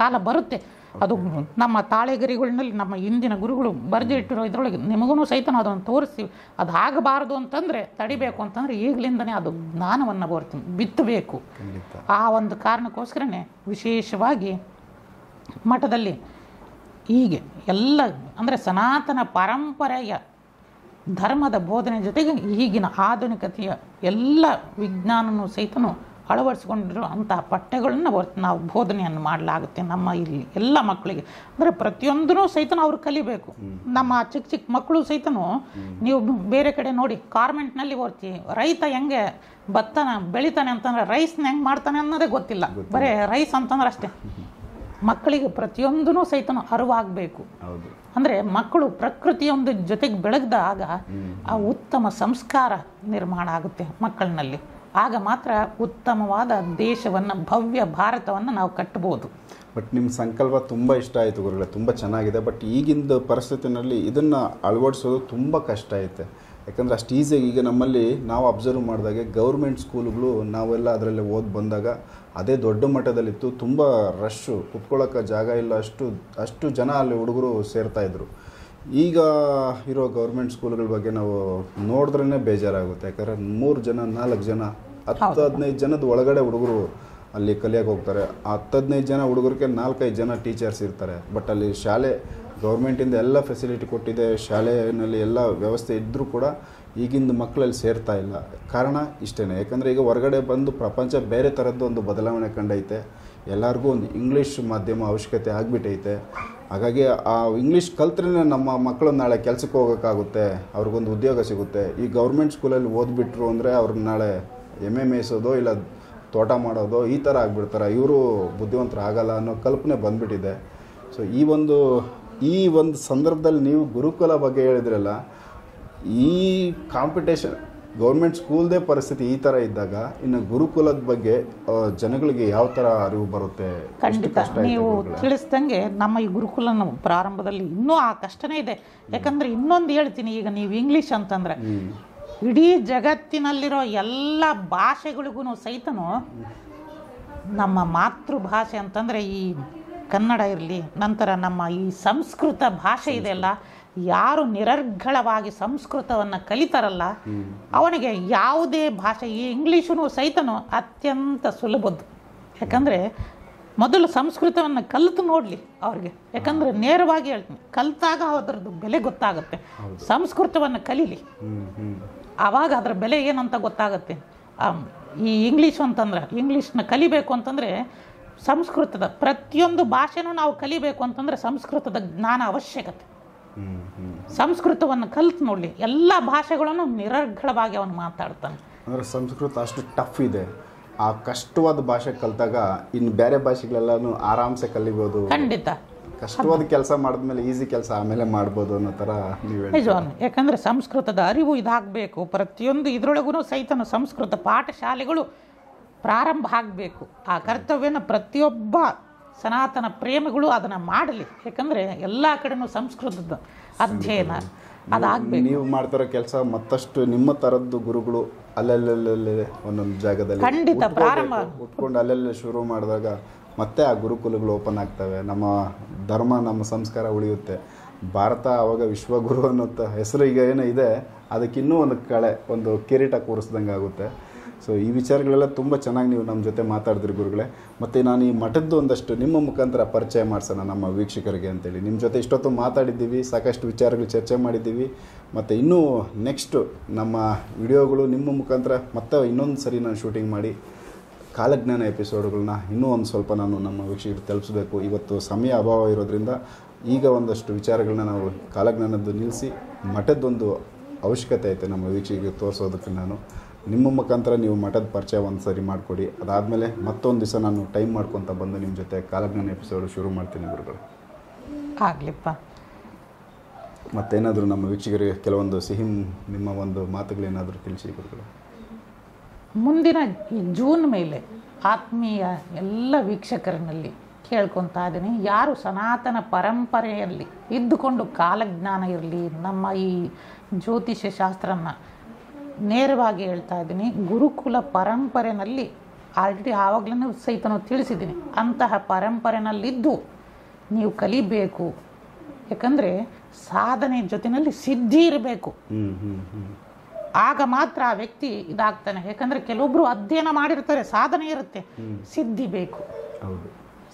ಕಾಲ ಬರುತ್ತೆ. ಅದು ನಮ್ಮ ತಾಳೆಗರಿಗಳಲ್ಲಿ ನಮ್ಮ ಹಿಂದಿನ ಗುರುಗಳು ಬರೆದಿಟ್ಟಿರೋ ಇದರೊಳಗೆ ನಿಮಗೂ ಸಹಿತ ನಾವು ಅದನ್ನು ತೋರಿಸ್ತೀವಿ. ಅದು ಆಗಬಾರ್ದು ಅಂತಂದರೆ, ತಡಿಬೇಕು ಅಂತಂದರೆ ಈಗಲಿಂದನೇ ಅದು ಜ್ಞಾನವನ್ನು ಬರ್ತೀನಿ, ಬಿತ್ತಬೇಕು. ಆ ಒಂದು ಕಾರಣಕ್ಕೋಸ್ಕರನೇ ವಿಶೇಷವಾಗಿ ಮಠದಲ್ಲಿ ಹೀಗೆ ಎಲ್ಲ ಅಂದರೆ ಸನಾತನ ಪರಂಪರೆಯ ಧರ್ಮದ ಬೋಧನೆ ಜೊತೆಗೆ ಈಗಿನ ಆಧುನಿಕತೆಯ ಎಲ್ಲ ವಿಜ್ಞಾನನೂ ಸಹಿತನೂ ಅಳವಡಿಸಿಕೊಂಡಿರೋ ಅಂತಹ ಪಠ್ಯಗಳನ್ನು ನಾವು ಬೋಧನೆಯನ್ನು ಮಾಡಲಾಗುತ್ತೆ ನಮ್ಮ ಇಲ್ಲಿ ಎಲ್ಲ ಮಕ್ಕಳಿಗೆ. ಅಂದರೆ ಪ್ರತಿಯೊಂದೂ ಸಹಿತ ಅವರು ಕಲಿಬೇಕು. ನಮ್ಮ ಚಿಕ್ಕ ಚಿಕ್ಕ ಮಕ್ಕಳು ಸಹಿತ ನೀವು ಬೇರೆ ಕಡೆ ನೋಡಿ, ಕಾರ್ಮೆಂಟ್ನಲ್ಲಿ ಓದ್ತೀವಿ, ರೈತ ಹೆಂಗೆ ಭತ್ತನ ಬೆಳಿತಾನೆ ಅಂತಂದರೆ ರೈಸ್ನ ಹೆಂಗೆ ಮಾಡ್ತಾನೆ ಅನ್ನೋದೇ ಗೊತ್ತಿಲ್ಲ, ಬರೀ ರೈಸ್ ಅಂತಂದ್ರೆ ಅಷ್ಟೇ. ಮಕ್ಕಳಿಗೆ ಪ್ರತಿಯೊಂದೂ ಸಹಿತ ಅರಿವಾಗಬೇಕು. ಅಂದರೆ ಮಕ್ಕಳು ಪ್ರಕೃತಿಯೊಂದು ಜೊತೆಗೆ ಬೆಳಗ್ದಾಗ ಆ ಉತ್ತಮ ಸಂಸ್ಕಾರ ನಿರ್ಮಾಣ ಆಗುತ್ತೆ ಮಕ್ಕಳಿನಲ್ಲಿ. ಆಗ ಮಾತ್ರ ಉತ್ತಮವಾದ ದೇಶವನ್ನು, ಭವ್ಯ ಭಾರತವನ್ನು ನಾವು ಕಟ್ಟಬಹುದು. ಬಟ್ ನಿಮ್ಮ ಸಂಕಲ್ಪ ತುಂಬ ಇಷ್ಟ ಆಯಿತು ಗುರುಗಳೇ, ತುಂಬ ಚೆನ್ನಾಗಿದೆ. ಬಟ್ ಈಗಿಂದ ಪರಿಸ್ಥಿತಿನಲ್ಲಿ ಇದನ್ನು ಅಳವಡಿಸೋದು ತುಂಬ ಕಷ್ಟ ಐತೆ. ಯಾಕಂದರೆ ಅಷ್ಟು ಈಸಿಯಾಗಿ ಈಗ ನಮ್ಮಲ್ಲಿ ನಾವು ಅಬ್ಸರ್ವ್ ಮಾಡಿದಾಗೆ ಗೌರ್ಮೆಂಟ್ ಸ್ಕೂಲುಗಳು ನಾವೆಲ್ಲ ಅದರಲ್ಲೇ ಓದಿ ಬಂದಾಗ ಅದೇ ದೊಡ್ಡ ಮಟ್ಟದಲ್ಲಿತ್ತು. ತುಂಬ ರಶ್ಶು, ಕುತ್ಕೊಳ್ಳೋಕೆ ಜಾಗ ಇಲ್ಲ, ಅಷ್ಟು ಜನ ಅಲ್ಲಿ ಹುಡುಗರು ಸೇರ್ತಾಯಿದ್ರು. ಈಗ ಇರೋ ಗೌರ್ಮೆಂಟ್ ಸ್ಕೂಲ್ಗಳ ಬಗ್ಗೆ ನಾವು ನೋಡಿದ್ರೇ ಬೇಜಾರಾಗುತ್ತೆ. ಯಾಕಂದರೆ 3 ಜನ 4 ಜನ 10-15 ಜನದ ಒಳಗಡೆ ಹುಡುಗರು ಅಲ್ಲಿ ಕಲಿಯೋಕೆ ಹೋಗ್ತಾರೆ. ಆ 10-15 ಜನ ಹುಡುಗರಿಗೆ 4-5 ಜನ ಟೀಚರ್ಸ್ ಇರ್ತಾರೆ. ಬಟ್ ಅಲ್ಲಿ ಶಾಲೆ ಗೌರ್ಮೆಂಟಿಂದ ಎಲ್ಲ ಫೆಸಿಲಿಟಿ ಕೊಟ್ಟಿದೆ, ಶಾಲೆಯಲ್ಲಿ ಎಲ್ಲ ವ್ಯವಸ್ಥೆ ಇದ್ದರೂ ಕೂಡ ಈಗಿಂದು ಮಕ್ಕಳಲ್ಲಿ ಸೇರ್ತಾ ಇಲ್ಲ. ಕಾರಣ ಇಷ್ಟೇ, ಯಾಕಂದರೆ ಈಗ ಹೊರಗಡೆ ಬಂದು ಪ್ರಪಂಚ ಬೇರೆ ಥರದ್ದು ಒಂದು ಬದಲಾವಣೆ ಕಂಡೈತೆ. ಎಲ್ಲರಿಗೂ ಒಂದು ಇಂಗ್ಲೀಷ್ ಮಾಧ್ಯಮ ಅವಶ್ಯಕತೆ ಆಗಿಬಿಟ್ಟೈತೆ. ಹಾಗಾಗಿ ಆ ಇಂಗ್ಲೀಷ್ ಕಲ್ತ್ರೆ ನಮ್ಮ ಮಕ್ಕಳು ನಾಳೆ ಕೆಲಸಕ್ಕೆ ಹೋಗೋಕ್ಕಾಗುತ್ತೆ, ಅವ್ರಿಗೊಂದು ಉದ್ಯೋಗ ಸಿಗುತ್ತೆ. ಈ ಗೌರ್ಮೆಂಟ್ ಸ್ಕೂಲಲ್ಲಿ ಓದ್ಬಿಟ್ರು ಅಂದರೆ ಅವ್ರನ್ನ ನಾಳೆ ಎಮ್ಮೆ ಮೇಯಿಸೋದೋ ಇಲ್ಲ ತೋಟ ಮಾಡೋದು ಈ ಥರ ಆಗಿಬಿಡ್ತಾರೆ, ಇವರು ಬುದ್ಧಿವಂತರು ಆಗಲ್ಲ ಅನ್ನೋ ಕಲ್ಪನೆ ಬಂದುಬಿಟ್ಟಿದೆ. ಸೊ ಈ ಒಂದು ಸಂದರ್ಭದಲ್ಲಿ ನೀವು ಗುರುಕುಲ ಬಗ್ಗೆ ಹೇಳಿದ್ರಲ್ಲ, ಈ ಕಾಂಪಿಟೇಷನ್ ಗೌರ್ಮೆಂಟ್ ಸ್ಕೂಲ್ ದೇ ಪರಿಸ್ಥಿತಿ ಈ ತರ ಇದ್ದಾಗ ಇನ್ನು ಗುರುಕುಲದ ಬಗ್ಗೆ ಜನಗಳಿಗೆ ಯಾವ ತರ ಅರಿವು ಬರುತ್ತೆ? ಖಂಡಿತ ನೀವು ತಿಳಿಸ್ದಂಗೆ ನಮ್ಮ ಈ ಗುರುಕುಲನ ಪ್ರಾರಂಭದಲ್ಲಿ ಇನ್ನೂ ಆ ಕಷ್ಟನೇ ಇದೆ. ಯಾಕಂದ್ರೆ ಇನ್ನೊಂದು ಹೇಳ್ತೀನಿ, ಈಗ ನೀವು ಇಂಗ್ಲಿಷ್ ಅಂತಂದ್ರೆ ಇಡೀ ಜಗತ್ತಿನಲ್ಲಿರೋ ಎಲ್ಲ ಭಾಷೆಗಳಿಗೂ ಸಹಿತನು ನಮ್ಮ ಮಾತೃಭಾಷೆ ಅಂತಂದರೆ ಈ ಕನ್ನಡ ಇರಲಿ, ನಂತರ ನಮ್ಮ ಈ ಸಂಸ್ಕೃತ ಭಾಷೆ ಇದೆಯಲ್ಲ, ಯಾರು ನಿರರ್ಗಳವಾಗಿ ಸಂಸ್ಕೃತವನ್ನು ಕಲಿತಾರಲ್ಲ ಅವನಿಗೆ ಯಾವುದೇ ಭಾಷೆ ಈ ಇಂಗ್ಲೀಷೂ ಸಹಿತನೂ ಅತ್ಯಂತ ಸುಲಭದ್ದು. ಯಾಕಂದರೆ ಮೊದಲು ಸಂಸ್ಕೃತವನ್ನು ಕಲಿತು ನೋಡಲಿ ಅವ್ರಿಗೆ, ಯಾಕಂದರೆ ನೇರವಾಗಿ ಹೇಳ್ತೀನಿ, ಕಲಿತಾಗ ಅದರದ್ದು ಬೆಲೆ ಗೊತ್ತಾಗುತ್ತೆ. ಸಂಸ್ಕೃತವನ್ನು ಕಲೀಲಿ, ಆವಾಗ ಅದರ ಬೆಲೆ ಏನಂತ ಗೊತ್ತಾಗುತ್ತೆ. ಈ ಇಂಗ್ಲೀಷು ಅಂತಂದ್ರೆ ಇಂಗ್ಲೀಷನ್ನ ಕಲಿಬೇಕು ಅಂತಂದರೆ ಸಂಸ್ಕೃತದ ಪ್ರತಿಯೊಂದು ಭಾಷೆನೂ ನಾವು ಕಲಿಬೇಕು ಅಂತಂದರೆ ಸಂಸ್ಕೃತದ ಜ್ಞಾನ ಅವಶ್ಯಕತೆ. ಸಂಸ್ಕೃತವನ್ನು ಕಲಿತು ನೋಡಲಿ, ಎಲ್ಲ ಭಾಷೆಗಳನ್ನು ನಿರರ್ಗಳವಾಗಿ ಅವನು ಮಾತಾಡ್ತಾನೆ. ಅಂದರೆ ಸಂಸ್ಕೃತ ಅಷ್ಟು ಟಫ್ ಇದೆ, ಆ ಕಷ್ಟವಾದ ಭಾಷೆ ಕಲಿತಾಗ ಇನ್ನು ಬೇರೆ ಭಾಷೆಗಳೆಲ್ಲನೂ ಆರಾಮ್ಸೆ ಕಲಿಬೋದು. ಖಂಡಿತ ಕಷ್ಟವಾದ ಕೆಲಸ ಮಾಡಿದ್ಮೇಲೆ ಈಸಿ ಕೆಲಸ ಆಮೇಲೆ ಮಾಡ್ಬೋದು ಅನ್ನೋ ಥರ ನೀವು ನಿಜವನು. ಯಾಕಂದರೆ ಸಂಸ್ಕೃತದ ಅರಿವು ಇದಾಗಬೇಕು, ಪ್ರತಿಯೊಂದು ಇದರೊಳಗೂ ಸಹಿತ ಸಂಸ್ಕೃತ ಪಾಠಶಾಲೆಗಳು ಪ್ರಾರಂಭ ಆಗಬೇಕು. ಆ ಕರ್ತವ್ಯನ ಪ್ರತಿಯೊಬ್ಬ ಸನಾತನ ಪ್ರೇಮಿಗಳು ಅದನ್ನು ಮಾಡಲಿ. ಯಾಕಂದರೆ ಎಲ್ಲ ಕಡೆಯೂ ಸಂಸ್ಕೃತದ ಅಧ್ಯಯನ ಅದಾಗಬೇಕು. ನೀವು ಮಾಡ್ತಿರೋ ಕೆಲಸ ಮತ್ತಷ್ಟು ನಿಮ್ಮ ಥರದ್ದು ಗುರುಗಳು ಅಲ್ಲೆಲ್ಲೆಲ್ಲೆಲ್ಲೇ ಒಂದೊಂದು ಜಾಗದಲ್ಲಿ ಖಂಡಿತ ಪ್ರಾರಂಭ ಉಟ್ಕೊಂಡು ಅಲ್ಲೆಲ್ಲ ಶುರು ಮಾಡಿದಾಗ ಮತ್ತೆ ಆ ಗುರುಕುಲಗಳು ಓಪನ್ ಆಗ್ತವೆ. ನಮ್ಮ ಧರ್ಮ ನಮ್ಮ ಸಂಸ್ಕಾರ ಉಳಿಯುತ್ತೆ. ಭಾರತ ಆವಾಗ ವಿಶ್ವಗುರು ಅನ್ನೋಂಥ ಹೆಸರು ಈಗ ಏನೋ ಇದೆ ಅದಕ್ಕಿನ್ನೂ ಒಂದು ಕಳೆ, ಒಂದು ಕಿರೀಟ ಕೂರಿಸ್ದಂಗೆ ಆಗುತ್ತೆ. ಸೊ ಈ ವಿಚಾರಗಳೆಲ್ಲ ತುಂಬ ಚೆನ್ನಾಗಿ ನೀವು ನಮ್ಮ ಜೊತೆ ಮಾತಾಡಿದ್ರಿ ಗುರುಗಳೇ. ಮತ್ತು ನಾನು ಈ ಮಠದ್ದು ಒಂದಷ್ಟು ನಿಮ್ಮ ಮುಖಾಂತರ ಪರಿಚಯ ಮಾಡಿಸೋಣ ನಮ್ಮ ವೀಕ್ಷಕರಿಗೆ ಅಂತೇಳಿ. ನಿಮ್ಮ ಜೊತೆ ಇಷ್ಟೊತ್ತು ಮಾತಾಡಿದ್ದೀವಿ, ಸಾಕಷ್ಟು ವಿಚಾರಗಳು ಚರ್ಚೆ ಮಾಡಿದ್ದೀವಿ. ಮತ್ತು ಇನ್ನೂ ನೆಕ್ಸ್ಟು ನಮ್ಮ ವಿಡಿಯೋಗಳು ನಿಮ್ಮ ಮುಖಾಂತರ ಮತ್ತೆ ಇನ್ನೊಂದು ಸರಿ ನಾನು ಶೂಟಿಂಗ್ ಮಾಡಿ ಕಾಲಜ್ಞಾನ ಎಪಿಸೋಡ್ಗಳನ್ನ ಇನ್ನೂ ಒಂದು ಸ್ವಲ್ಪ ನಾನು ನಮ್ಮ ವೀಕ್ಷಕರಿಗೆ ತಲುಪಿಸಬೇಕು. ಇವತ್ತು ಸಮಯ ಅಭಾವ ಇರೋದ್ರಿಂದ ಈಗ ಒಂದಷ್ಟು ವಿಚಾರಗಳನ್ನ ನಾವು ಕಾಲಜ್ಞಾನದ್ದು ನಿಲ್ಲಿಸಿ ಮಠದ್ದೊಂದು ಅವಶ್ಯಕತೆ ಐತೆ ನಮ್ಮ ವೀಕ್ಷಕರಿಗೆ ತೋರಿಸೋದಕ್ಕೆ. ನಾನು ನಿಮ್ಮ ಮುಖಾಂತರ ನೀವು ಮಠದ ಪರಿಚಯ ಒಂದು ಸರಿ ಮಾಡಿಕೊಡಿ. ಅದಾದಮೇಲೆ ಮತ್ತೊಂದು ದಿವಸ ನಾನು ಟೈಮ್ ಮಾಡ್ಕೊತ ಬಂದು ನಿಮ್ಮ ಜೊತೆ ಕಾಲಜ್ಞಾನ ಎಪಿಸೋಡು ಶುರು ಮಾಡ್ತೀನಿ ಗುರುಗಳು. ಆಗಲಿಪ್ಪ. ಮತ್ತೇನಾದರೂ ನಮ್ಮ ವೀಕ್ಷಕರಿಗೆ ಕೆಲವೊಂದು ಸಿಹಿ ನಿಮ್ಮ ಒಂದು ಮಾತುಗಳೇನಾದರೂ ತಿಳಿಸಿ ಗುರುಗಳು. ಮುಂದಿನ ಜೂನ್ ಮೇಲೆ ಆತ್ಮೀಯ ಎಲ್ಲ ವೀಕ್ಷಕರಿನಲ್ಲಿ ಕೇಳ್ಕೊತಾ ಇದ್ದೀನಿ, ಯಾರು ಸನಾತನ ಪರಂಪರೆಯಲ್ಲಿ ಇದ್ದುಕೊಂಡು ಕಾಲಜ್ಞಾನ ಇರಲಿ, ನಮ್ಮ ಈ ಜ್ಯೋತಿಷ್ಯ ಶಾಸ್ತ್ರನ ನೇರವಾಗಿ ಹೇಳ್ತಾ ಇದ್ದೀನಿ, ಗುರುಕುಲ ಪರಂಪರೆಯಲ್ಲಿ ಆಲ್ರೆಡಿ ಆವಾಗಲೂ ಸಹಿತ ತಿಳಿಸಿದ್ದೀನಿ, ಅಂತಹ ಪರಂಪರೆಯಲ್ಲಿದ್ದು ನೀವು ಕಲಿಬೇಕು. ಯಾಕಂದರೆ ಸಾಧನೆ ಜೊತೆಯಲ್ಲಿ ಸಿದ್ಧಿ ಇರಬೇಕು, ಆಗ ಮಾತ್ರ ಆ ವ್ಯಕ್ತಿ ಇದಾಗ್ತಾನೆ. ಯಾಕಂದರೆ ಕೆಲವೊಬ್ಬರು ಅಧ್ಯಯನ ಮಾಡಿರ್ತಾರೆ, ಸಾಧನೆ ಇರುತ್ತೆ, ಸಿದ್ಧಿ ಬೇಕು.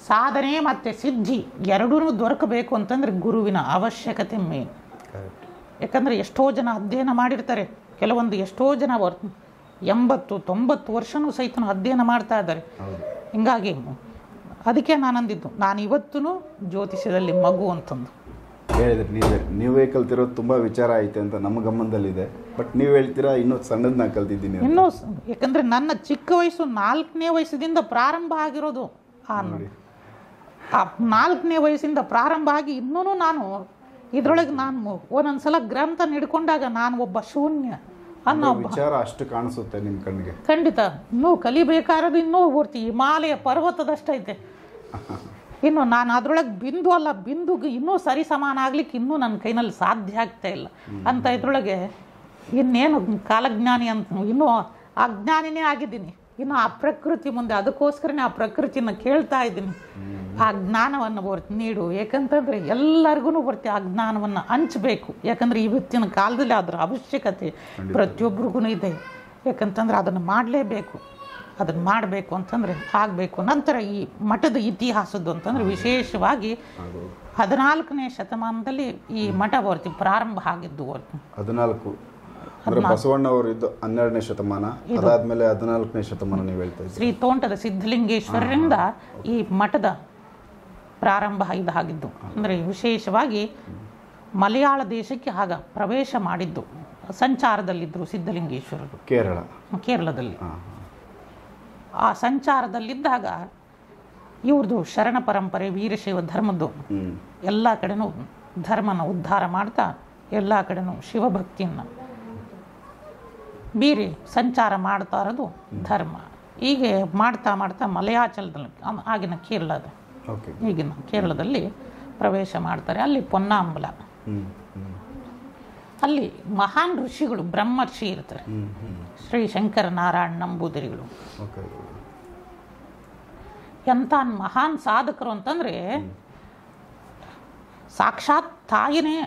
ಸಾಧನೆ ಮತ್ತು ಸಿದ್ಧಿ ಎರಡೂ ದೊರಕಬೇಕು ಅಂತಂದರೆ ಗುರುವಿನ ಅವಶ್ಯಕತೆ ಮೇನ್. ಯಾಕಂದರೆ ಎಷ್ಟೋ ಜನ ಅಧ್ಯಯನ ಮಾಡಿರ್ತಾರೆ, ಕೆಲವೊಂದು ಎಷ್ಟೋ ಜನ 80-90 ವರ್ಷವೂ ಸಹಿತ ಅಧ್ಯಯನ ಮಾಡ್ತಾ ಇದ್ದಾರೆ. ಹಿಂಗಾಗಿ ಅದಕ್ಕೆ ನಾನಂದಿದ್ದು, ನಾನು ಇವತ್ತೂ ಜ್ಯೋತಿಷ್ಯದಲ್ಲಿ ಮಗು ಅಂತಂದು ಹೇಳಿದ್ರಿ. ನೀವೇ ಕಲ್ತಿರೋದು ತುಂಬ ವಿಚಾರ ಐತೆ ಅಂತ ನಮ್ಮ ಗಮನದಲ್ಲಿದೆ. ಬಟ್ ನೀವು ಹೇಳ್ತೀರಾ ಇನ್ನೂ ಸಣ್ಣದ ನಾನು ಕಲ್ತಿದ್ದೀನಿ ಇನ್ನೂ. ಯಾಕಂದರೆ ನನ್ನ ಚಿಕ್ಕ ವಯಸ್ಸು 4ನೇ ವಯಸ್ಸಿನಿಂದ ಪ್ರಾರಂಭ ಆಗಿರೋದು. ಆ 4ನೇ ವಯಸ್ಸಿಂದ ಪ್ರಾರಂಭ ಆಗಿ ಇನ್ನೂ ನಾನು ಇದರೊಳಗೆ ನಾನು ಒಂದೊಂದ್ಸಲ ಗ್ರಂಥ ಹಿಡ್ಕೊಂಡಾಗ ನಾನು ಒಬ್ಬ ಶೂನ್ಯ ಅನ್ನೋ ವಿಚಾರ ಅಷ್ಟು ಕಾಣಿಸುತ್ತೆ ನಿಮ್ಮ ಕಣ್ಣಿಗೆ. ಖಂಡಿತ ಇನ್ನೂ ಕಲಿಬೇಕಾರೋದು ಇನ್ನೂ ಪೂರ್ತಿ ಹಿಮಾಲಯ ಪರ್ವತದಷ್ಟೈತೆ ಇನ್ನು. ನಾನು ಅದರೊಳಗೆ ಬಿಂದು ಅಲ್ಲ, ಬಿಂದುಗೆ ಇನ್ನೂ ಸರಿ ಸಮಾನ ಆಗ್ಲಿಕ್ಕೆ ಇನ್ನೂ ನನ್ನ ಕೈನಲ್ಲಿ ಸಾಧ್ಯ ಆಗ್ತಾ ಇಲ್ಲ ಅಂತ ಇದ್ರೊಳಗೆ ಇನ್ನೇನು ಕಾಲಜ್ಞಾನಿ ಅಂತ ಇನ್ನೂ ಅಜ್ಞಾನಿನೇ ಆಗಿದ್ದೀನಿ. ಇನ್ನು ಆ ಪ್ರಕೃತಿ ಮುಂದೆ ಅದಕ್ಕೋಸ್ಕರನೇ ಆ ಪ್ರಕೃತಿನ ಕೇಳ್ತಾ ಇದ್ದೀನಿ, ಆ ಜ್ಞಾನವನ್ನು ನೀಡು. ಏಕೆಂತಂದರೆ ಎಲ್ಲರಿಗೂ ಆ ಜ್ಞಾನವನ್ನು ಹಂಚಬೇಕು. ಯಾಕಂದರೆ ಇವತ್ತಿನ ಕಾಲದಲ್ಲಿ ಅದರ ಅವಶ್ಯಕತೆ ಪ್ರತಿಯೊಬ್ಬರಿಗೂ ಇದೆ. ಯಾಕಂತಂದರೆ ಅದನ್ನು ಮಾಡಲೇಬೇಕು, ಅದನ್ನು ಮಾಡಬೇಕು ಅಂತಂದರೆ ಆಗಬೇಕು. ನಂತರ ಈ ಮಠದ ಇತಿಹಾಸದ್ದು ಅಂತಂದರೆ ವಿಶೇಷವಾಗಿ 14ನೇ ಶತಮಾನದಲ್ಲಿ ಈ ಮಠ ಪ್ರಾರಂಭ ಆಗಿದ್ದು. 14 ಬಸವಣ್ಣವರು ಇದ್ದು 12ನೇ ಶತಮಾನ, ಅದಾದ್ಮೇಲೆ 14ನೇ ಶತಮಾನ ನೀವು ಹೇಳ್ತಾ ಇದ್ದೀರಿ. ಶ್ರೀ ತೋಂಟದ ಸಿದ್ಧಲಿಂಗೇಶ್ವರರಿಂದ ಈ ಮಠದ ಪ್ರಾರಂಭ ಇದಾಗಿದ್ದು. ಅಂದರೆ ವಿಶೇಷವಾಗಿ ಮಲಯಾಳ ದೇಶಕ್ಕೆ ಆಗ ಪ್ರವೇಶ ಮಾಡಿದ್ದು, ಸಂಚಾರದಲ್ಲಿದ್ದರು ಸಿದ್ಧಲಿಂಗೇಶ್ವರರು. ಕೇರಳದಲ್ಲಿ ಆ ಸಂಚಾರದಲ್ಲಿದ್ದಾಗ ಇವ್ರದ್ದು ಶರಣ ಪರಂಪರೆ, ವೀರಶೈವ ಧರ್ಮದ್ದು ಎಲ್ಲ ಕಡೆನೂ ಧರ್ಮನ ಉದ್ಧಾರ ಮಾಡ್ತಾ ಎಲ್ಲ ಕಡೆನೂ ಶಿವಭಕ್ತಿಯನ್ನು ಬೀರಿ ಸಂಚಾರ ಮಾಡ್ತಾ ಇರೋದು ಧರ್ಮ. ಹೀಗೆ ಮಾಡ್ತಾ ಮಾಡ್ತಾ ಮಲಯಾಚಲದಲ್ಲಿ ಆಗಿನ ಕೇರಳದ ಈಗಿನ ಕೇರಳದಲ್ಲಿ ಪ್ರವೇಶ ಮಾಡ್ತಾರೆ. ಅಲ್ಲಿ ಪೊನ್ನಾಂಬಲ, ಅಲ್ಲಿ ಮಹಾನ್ ಋಷಿಗಳು ಬ್ರಹ್ಮರ್ಷಿ ಇರ್ತಾರೆ, ಶ್ರೀ ಶಂಕರನಾರಾಯಣ ನಂಬೂದಿರಿಗಳು, ಎಂಥ ಮಹಾನ್ ಸಾಧಕರು ಅಂತಂದರೆ ಸಾಕ್ಷಾತ್ ತಾಯಿನೇ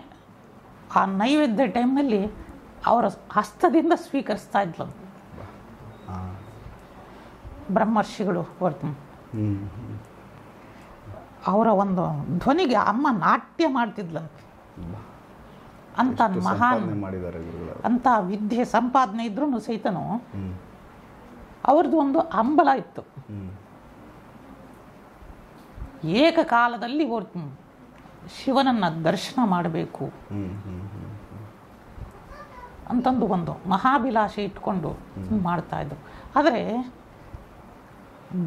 ಆ ನೈವೇದ್ಯ ಟೈಮಲ್ಲಿ ಅವರ ಹಸ್ತದಿಂದ ಸ್ವೀಕರಿಸ್ತಾ ಇದ್ಲು ಬ್ರಹ್ಮರ್ಷಿಗಳು. ಅವರ ಒಂದು ಧ್ವನಿಗೆ ಅಮ್ಮ ನಾಟ್ಯ ಮಾಡ್ತಿದ್ಲು. ಅಂತ ಮಹಾನ್ ಅಂತ ವಿದ್ಯೆ ಸಂಪಾದನೆ ಇದ್ರೂ ಸಹಿತನು ಅವ್ರದ್ದು ಒಂದು ಹಂಬಲ ಇತ್ತು. ಏಕಕಾಲದಲ್ಲಿ ಶಿವನನ್ನು ದರ್ಶನ ಮಾಡಬೇಕು ಅಂತಂದು ಒಂದು ಮಹಾಭಿಲಾಷೆ ಇಟ್ಕೊಂಡು ಮಾಡ್ತಾ ಇದ್ರು. ಆದರೆ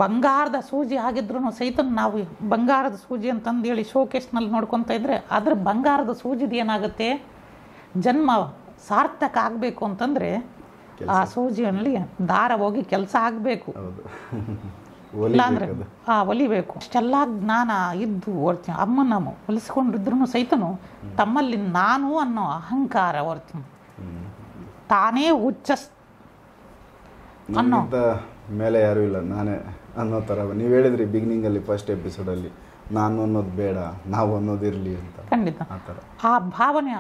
ಬಂಗಾರದ ಸೂಜಿ ಆಗಿದ್ರು ಸಹಿತ ನಾವು ಬಂಗಾರದ ಸೂಜಿ ಅಂತಂದೇಳಿ ಶೋಕೇಶ್ನಲ್ಲಿ ನೋಡ್ಕೊತಾ ಇದ್ರೆ ಆದರೆ ಬಂಗಾರದ ಸೂಜಿದು ಏನಾಗುತ್ತೆ, ಜನ್ಮ ಸಾರ್ಥಕ ಆಗಬೇಕು ಅಂತಂದರೆ ಆ ಸೂಜಿಯಲ್ಲಿ ದಾರ ಹೋಗಿ ಕೆಲಸ ಆಗಬೇಕು, ಇಲ್ಲಾಂದರೆ ಒಲಿಬೇಕು. ಅಷ್ಟೆಲ್ಲ ಜ್ಞಾನ ಇದ್ದು ಹೊರ್ತೀನಿ ಅಮ್ಮನ ಒಲಿಸ್ಕೊಂಡಿದ್ರು ಸಹಿತನು ತಮ್ಮಲ್ಲಿ ನಾನು ಅನ್ನೋ ಅಹಂಕಾರ ಹೊರ್ತೀನಿ ತಾನೇ ಉಚ್ಚ ಅನ್ನೋ ಮೇಲೆ ಯಾರೂ ಇಲ್ಲ ನಾನೇ ಅನ್ನೋ ಥರ. ನೀವು ಹೇಳಿದ್ರಿ ಬಿಗಿನಿಂಗಲ್ಲಿ ಫಸ್ಟ್ ಎಪಿಸೋಡಲ್ಲಿ ನಾನು ಅನ್ನೋದು ಬೇಡ, ನಾವು ಅನ್ನೋದಿರಲಿ ಅಂತ. ಖಂಡಿತ ಆ ಭಾವನೆ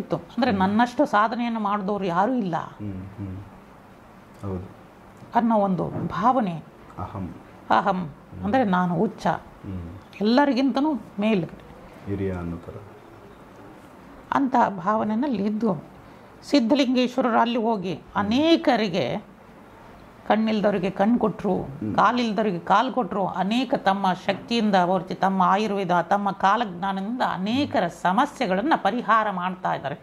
ಇತ್ತು. ಅಂದರೆ ನನ್ನಷ್ಟು ಸಾಧನೆಯನ್ನು ಮಾಡಿದವರು ಯಾರೂ ಇಲ್ಲ ಹೌದು ಅನ್ನೋ ಒಂದು ಭಾವನೆ. ಅಹಂ ಅಹಂ ಅಂದರೆ ನಾನು ಉಚ್ಚ, ಎಲ್ಲರಿಗಿಂತನೂ ಮೇಲ್ಗಡೆ ಹಿರಿಯ ಅನ್ನೋ ಥರ ಅಂತಹ ಭಾವನೆಯಲ್ಲಿ ಇದ್ದು ಸಿದ್ಧಲಿಂಗೇಶ್ವರರು ಅಲ್ಲಿ ಹೋಗಿ ಅನೇಕರಿಗೆ ಕಣ್ಣಿಲ್ದವರಿಗೆ ಕಣ್ಣು ಕೊಟ್ಟರು, ಕಾಲಿಲ್ದವರಿಗೆ ಕಾಲು ಕೊಟ್ಟರು. ಅನೇಕ ತಮ್ಮ ಶಕ್ತಿಯಿಂದ ಹೊರತು ತಮ್ಮ ಆಯುರ್ವೇದ ತಮ್ಮ ಕಾಲಜ್ಞಾನದಿಂದ ಅನೇಕರ ಸಮಸ್ಯೆಗಳನ್ನು ಪರಿಹಾರ ಮಾಡ್ತಾ ಇದ್ದಾರೆ.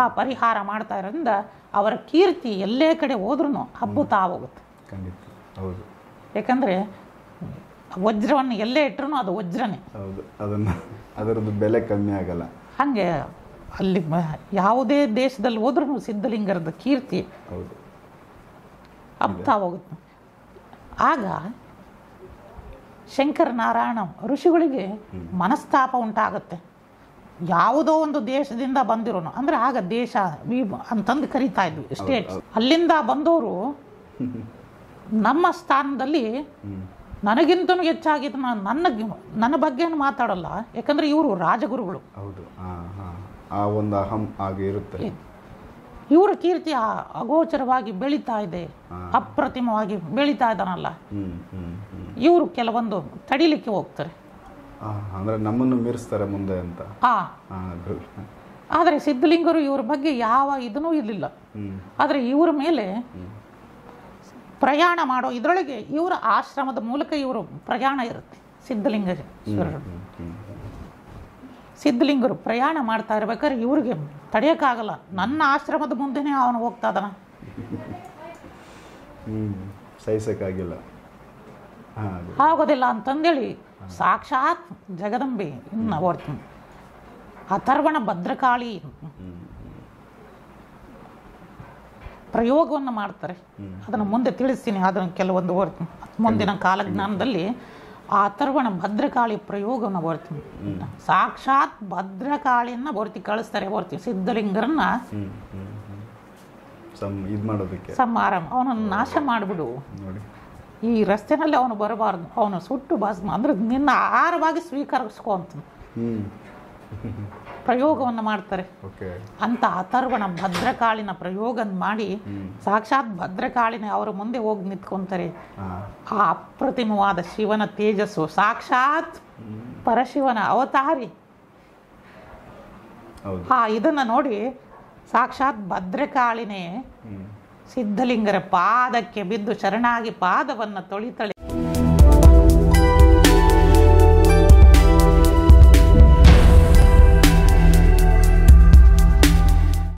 ಆ ಪರಿಹಾರ ಮಾಡ್ತಾ ಇರೋದ್ರಿಂದ ಅವರ ಕೀರ್ತಿ ಎಲ್ಲೇ ಕಡೆ ಹೋದ್ರೂ ಹಬ್ಬುತ್ತಾ ಹೋಗುತ್ತೆ. ಯಾಕಂದರೆ ವಜ್ರವನ್ನು ಎಲ್ಲೇ ಇಟ್ಟರು ಅದು ವಜ್ರನೇ, ಅದರದ್ದು ಬೆಲೆ ಕಮ್ಮಿ ಆಗಲ್ಲ. ಹಾಗೆ ಅಲ್ಲಿ ಯಾವುದೇ ದೇಶದಲ್ಲಿ ಹೋದ್ರೂ ಸಿದ್ಧಲಿಂಗರದ ಕೀರ್ತಿ ಹಬ್ತಾ ಹೋಗುತ್ತೆ. ಆಗ ಶಂಕರನಾರಾಯಣ ಋಷಿಗಳಿಗೆ ಮನಸ್ತಾಪ ಉಂಟಾಗುತ್ತೆ. ಯಾವುದೋ ಒಂದು ದೇಶದಿಂದ ಬಂದಿರೋನು ಅಂದರೆ ಆಗ ದೇಶ ಅಂತಂದು ಕರಿತಾ ಇದ್ವಿ ಸ್ಟೇಟ್ಸ್, ಅಲ್ಲಿಂದ ಬಂದವರು ನಮ್ಮ ಸ್ಥಾನದಲ್ಲಿ ನನಗಿಂತನೂ ಹೆಚ್ಚಾಗಿ ನನ್ನ ಬಗ್ಗೆ ಮಾತಾಡಲ್ಲ. ಯಾಕಂದರೆ ಇವರು ರಾಜಗುರುಗಳು, ಇವರ ಕೀರ್ತಿ ಅಗೋಚರವಾಗಿ ಬೆಳೀತಾ ಇದೆ, ಅಪ್ರತಿಮವಾಗಿ ಬೆಳೀತಾ ಇದ್ದಾನಲ್ಲ. ಇವರು ಕೆಲವೊಂದು ತಡಿಲಿಕ್ಕೆ ಹೋಗ್ತಾರೆ, ನಮ್ಮನ್ನು ಮೀರಿಸ್ತಾರೆ ಮುಂದೆ ಅಂತ. ಆದರೆ ಸಿದ್ಧಲಿಂಗರು ಇವ್ರ ಬಗ್ಗೆ ಯಾವ ಇದನ್ನೂ ಇರಲಿಲ್ಲ. ಆದರೆ ಇವ್ರ ಮೇಲೆ ಪ್ರಯಾಣ ಮಾಡೋ ಇದರೊಳಗೆ ಇವರ ಆಶ್ರಮದ ಮೂಲಕ ಇವರು ಪ್ರಯಾಣ ಇರುತ್ತೆ. ಸಿದ್ಧಲಿಂಗರು ಪ್ರಯಾಣ ಮಾಡ್ತಾ ಇರ್ಬೇಕಾದ್ರೆ ಇವ್ರಿಗೆ ತಡೆಯೋಕ್ಕಾಗಲ್ಲ, ನನ್ನ ಆಶ್ರಮದ ಮುಂದೆನೇ ಅವನು ಹೋಗ್ತಾ ಇದ್ದಾನ, ಸಹಿಸೋಕ್ಕಾಗಿಲ್ಲ, ಆಗೋದಿಲ್ಲ ಅಂತಂದೇಳಿ ಸಾಕ್ಷಾತ್ ಜಗದಂಬೆ ಇನ್ನು ಓಡ್ತೀನಿ ಅಥರ್ವಣ ಭದ್ರಕಾಳಿ ಪ್ರಯೋಗವನ್ನು ಮಾಡ್ತಾರೆ. ಅದನ್ನು ಮುಂದೆ ತಿಳಿಸ್ತೀನಿ. ಅದನ್ನು ಕೆಲವೊಂದು ಓಡ್ತೀನಿ ಮುಂದಿನ ಕಾಲಜ್ಞಾನದಲ್ಲಿ ಆ ಅಥರ್ವಣ ಭದ್ರಕಾಳಿ ಪ್ರಯೋಗವನ್ನು ಬರ್ತೀನಿ. ಸಾಕ್ಷಾತ್ ಭದ್ರಕಾಳಿಯನ್ನು ಬರ್ತಿ ಕಳಿಸ್ತಾರೆ, ಬರ್ತೀವಿ ಸಿದ್ಧಲಿಂಗರನ್ನ ಸಮಾರಾಮ ಅವನನ್ನು ನಾಶ ಮಾಡಿಬಿಡು, ಈ ರಸ್ತೆನಲ್ಲಿ ಅವನು ಬರಬಾರ್ದು, ಅವನು ಸುಟ್ಟು ಬಾಸ್ಮ ಅಂದ್ರೆ ನಿನ್ನ ಆಹಾರವಾಗಿ ಸ್ವೀಕರಿಸ್ಕೊ ಅಂತ ಪ್ರಯೋಗವನ್ನು ಮಾಡ್ತಾರೆ. ಅಂತ ಅಥರ್ವಣ ಭದ್ರಕಾಳಿನ ಪ್ರಯೋಗ ಮಾಡಿ ಸಾಕ್ಷಾತ್ ಭದ್ರಕಾಳಿನ ಅವರ ಮುಂದೆ ಹೋಗಿ ನಿಂತ್ಕೊಂತಾರೆ. ಆ ಅಪ್ರತಿಮವಾದ ಶಿವನ ತೇಜಸ್ಸು, ಸಾಕ್ಷಾತ್ ಪರಶಿವನ ಅವತಾರಿ ಇದನ್ನು ನೋಡಿ ಸಾಕ್ಷಾತ್ ಭದ್ರಕಾಳಿನೇ ಸಿದ್ಧಲಿಂಗರ ಪಾದಕ್ಕೆ ಬಿದ್ದು ಶರಣಾಗಿ ಪಾದವನ್ನು ತೊಳಿತಳೆ.